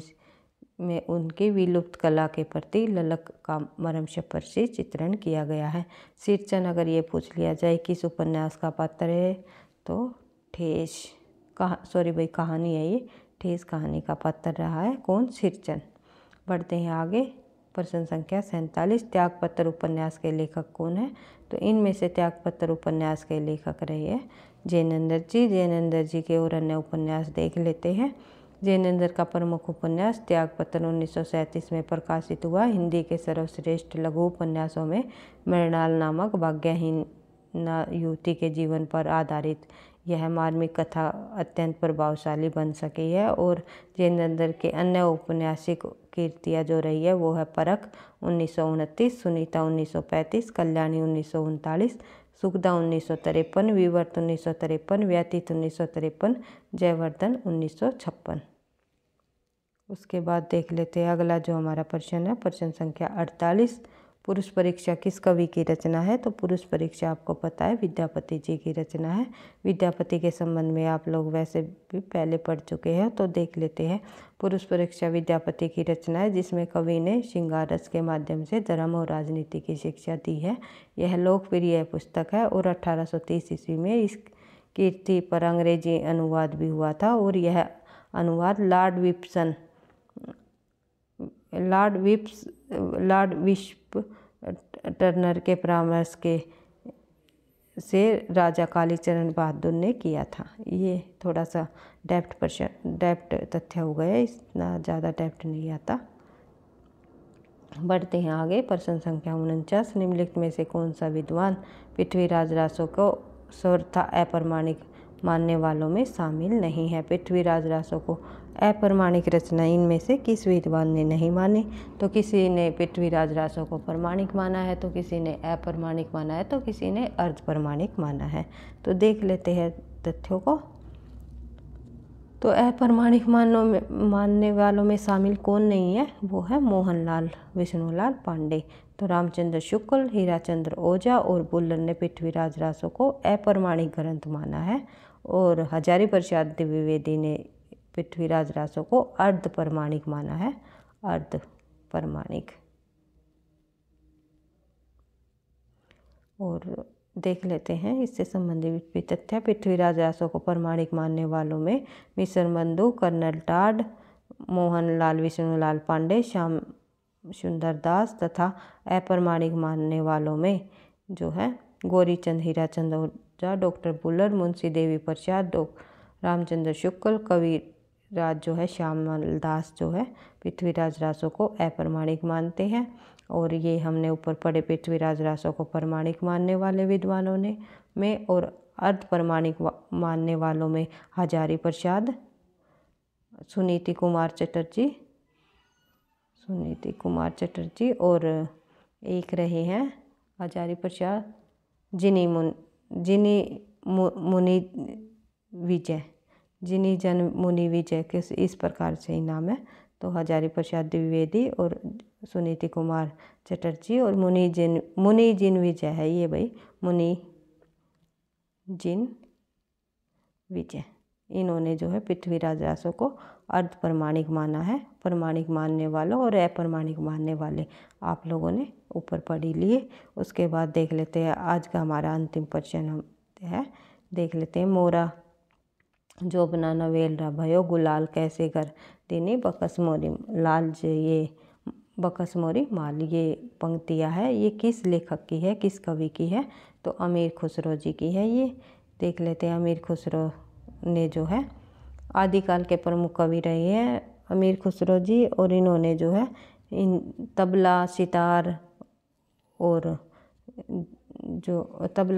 में उनकी विलुप्त कला के प्रति ललक का मर्मस्पर्शी चित्रण किया गया है। शीर्चन अगर ये पूछ लिया जाए कि इस उपन्यास का पात्र है, तो ठेस कहानी है ये, ठेस कहानी का पात्र रहा है कौन? सिरचन। बढ़ते हैं आगे, प्रश्न संख्या 47, त्यागपत्र उपन्यास के लेखक कौन है? तो इनमें से त्यागपत्र उपन्यास के लेखक रहे हैं जैनेंद्र जी। जैनेंद्र जी के और अन्य उपन्यास देख लेते हैं। जैनेंद्र का प्रमुख उपन्यास त्यागपत्र 1937 में प्रकाशित हुआ। हिंदी के सर्वश्रेष्ठ लघु उपन्यासों में मृणाल नामक भाग्यहीन युवती के जीवन पर आधारित यह मार्मिक कथा अत्यंत प्रभावशाली बन सकी है। और जैनेंद्र के अन्य औपन्यासिक कीर्तियाँ जो रही है वो है परख 1929, सुनीता 1935, कल्याणी 1939, सुखदा 1953, विवर्त 1953, व्यतीत 1953, जयवर्धन 1956। उसके बाद देख लेते हैं अगला जो हमारा प्रश्न है, प्रश्न संख्या 48, पुरुष परीक्षा किस कवि की रचना है? तो पुरुष परीक्षा आपको पता है विद्यापति जी की रचना है। विद्यापति के संबंध में आप लोग वैसे भी पहले पढ़ चुके हैं, तो देख लेते हैं। पुरुष परीक्षा विद्यापति की रचना है जिसमें कवि ने श्रृंगार रस के माध्यम से धर्म और राजनीति की शिक्षा दी है। यह लोकप्रिय पुस्तक है और 1830 ईस्वी में इस कीर्ति पर अंग्रेजी अनुवाद भी हुआ था। और यह अनुवाद लॉर्ड विशप टर्नर के परामर्श के से राजा कालीचरण बहादुर ने किया था। ये थोड़ा सा डेप्थ तथ्य हो गया, इतना ज़्यादा डेप्थ नहीं आता। बढ़ते हैं आगे, प्रश्न संख्या 49, निम्नलिखित में से कौन सा विद्वान पृथ्वीराज रासो को सर्वथा अप्रमाणिक मानने वालों में शामिल नहीं है? पृथ्वीराज रासो को अप्रमाणिक रचना इनमें से किस विद्वान ने नहीं मानी? तो किसी ने पृथ्वीराज रासो को प्रमाणिक माना है, तो किसी ने अप्रमाणिक माना है, तो किसी ने अर्ध प्रमाणिक माना है। तो देख लेते हैं तथ्यों को। तो अप्रमाणिक मानने वालों में शामिल कौन नहीं है? वो है मोहनलाल विष्णुलाल पांडे। तो रामचंद्र शुक्ल, हीराचंद्र ओझा और बुल्लर ने पृथ्वीराज रासो को अप्रमाणिक ग्रंथ माना है। और हजारी प्रसाद द्विवेदी ने पृथ्वीराज रासो को अर्ध प्रमाणिक माना है, अर्ध प्रमाणिक। और देख लेते हैं इससे संबंधित भी तथ्य। पृथ्वीराज रासो को प्रमाणिक मानने वालों में मिसर बंधु, कर्नल टाड, मोहनलाल विष्णुलाल पांडे, श्याम सुंदर दास तथा अप्रमाणिक मानने वालों में जो है गौरीचंद, हीराचंद ओझा, डॉक्टर बुल्लर, मुंशी देवी प्रसाद, रामचंद्र शुक्ल, कविराज जो है श्यामल दास जो है पृथ्वीराज रासो को अप्रमाणिक मानते हैं। और ये हमने ऊपर पढ़े पृथ्वीराज रासो को प्रमाणिक मानने वाले विद्वानों ने में और अर्ध प्रमाणिक मानने वालों में हजारी प्रसाद, सुनीति कुमार चटर्जी और एक रहे हैं हजारी प्रसाद जिनी जन मुनि विजय किस इस प्रकार से ही नाम है। तो हजारी प्रसाद द्विवेदी और सुनीति कुमार चटर्जी और मुनि जिन विजय है ये भाई मुनि जिन विजय, इन्होंने जो है पृथ्वीराज रासो को अर्ध प्रमाणिक माना है। प्रमाणिक मानने वालों और अप्रमाणिक मानने वाले आप लोगों ने ऊपर पढ़ी लिए। उसके बाद देख लेते हैं आज का हमारा अंतिम प्रश्न है, देख लेते हैं। मोरा जो बनाना वेलरा भयो गुलाल कैसे कर देने बकस मोरी लाल, ये बकस मोरी माल, ये पंक्तियाँ है। ये किस लेखक की है, किस कवि की है? तो अमीर खुसरो जी की है। ये देख लेते हैं, अमीर खुसरो ने जो है आदिकाल के प्रमुख कवि रहे हैं अमीर खुसरो जी। और इन्होंने जो है तबला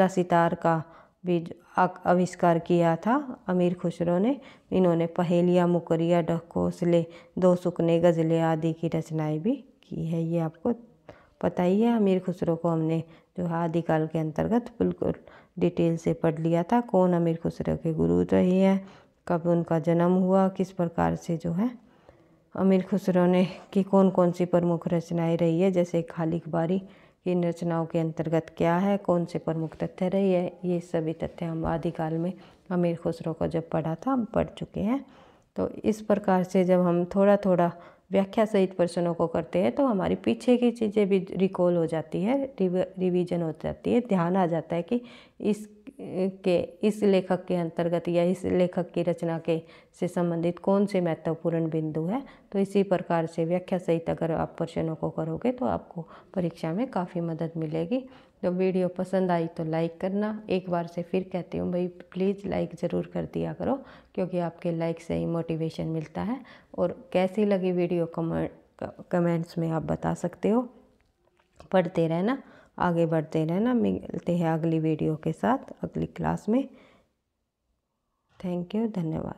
सितार का भी आविष्कार किया था अमीर खुसरो ने। इन्होंने पहेलियाँ, मुकरिया, ढकोसले, दो सुकने, गज़लें आदि की रचनाएं भी की है। ये आपको पता ही है, अमीर खुसरो को हमने जो है आदिकाल के अंतर्गत बिल्कुल डिटेल से पढ़ लिया था। कौन अमीर खुसरो के गुरु रहे हैं, कब उनका जन्म हुआ, किस प्रकार से जो है अमीर खुसरो ने की कौन कौन सी प्रमुख रचनाएं रही है, जैसे खालिक बारी, इन रचनाओं के अंतर्गत क्या है, कौन से प्रमुख तथ्य रही है, ये सभी तथ्य हम आदिकाल में अमीर खुसरो को जब पढ़ा था हम पढ़ चुके हैं। तो इस प्रकार से जब हम थोड़ा थोड़ा व्याख्या सहित प्रश्नों को करते हैं तो हमारी पीछे की चीज़ें भी रिकॉल हो जाती है, रिवीजन हो जाती है, ध्यान आ जाता है कि इस के इस लेखक के अंतर्गत या इस लेखक की रचना के से संबंधित कौन से महत्वपूर्ण बिंदु है, तो इसी प्रकार से व्याख्या सहित अगर आप प्रश्नों को करोगे तो आपको परीक्षा में काफ़ी मदद मिलेगी। तो वीडियो पसंद आई तो लाइक करना। एक बार से फिर कहती हूँ भाई, प्लीज़ लाइक ज़रूर कर दिया करो, क्योंकि आपके लाइक से ही मोटिवेशन मिलता है। और कैसी लगी वीडियो कमेंट्स में आप बता सकते हो। पढ़ते रहना, आगे बढ़ते रहना। मिलते हैं अगली वीडियो के साथ, अगली क्लास में। थैंक यू, धन्यवाद।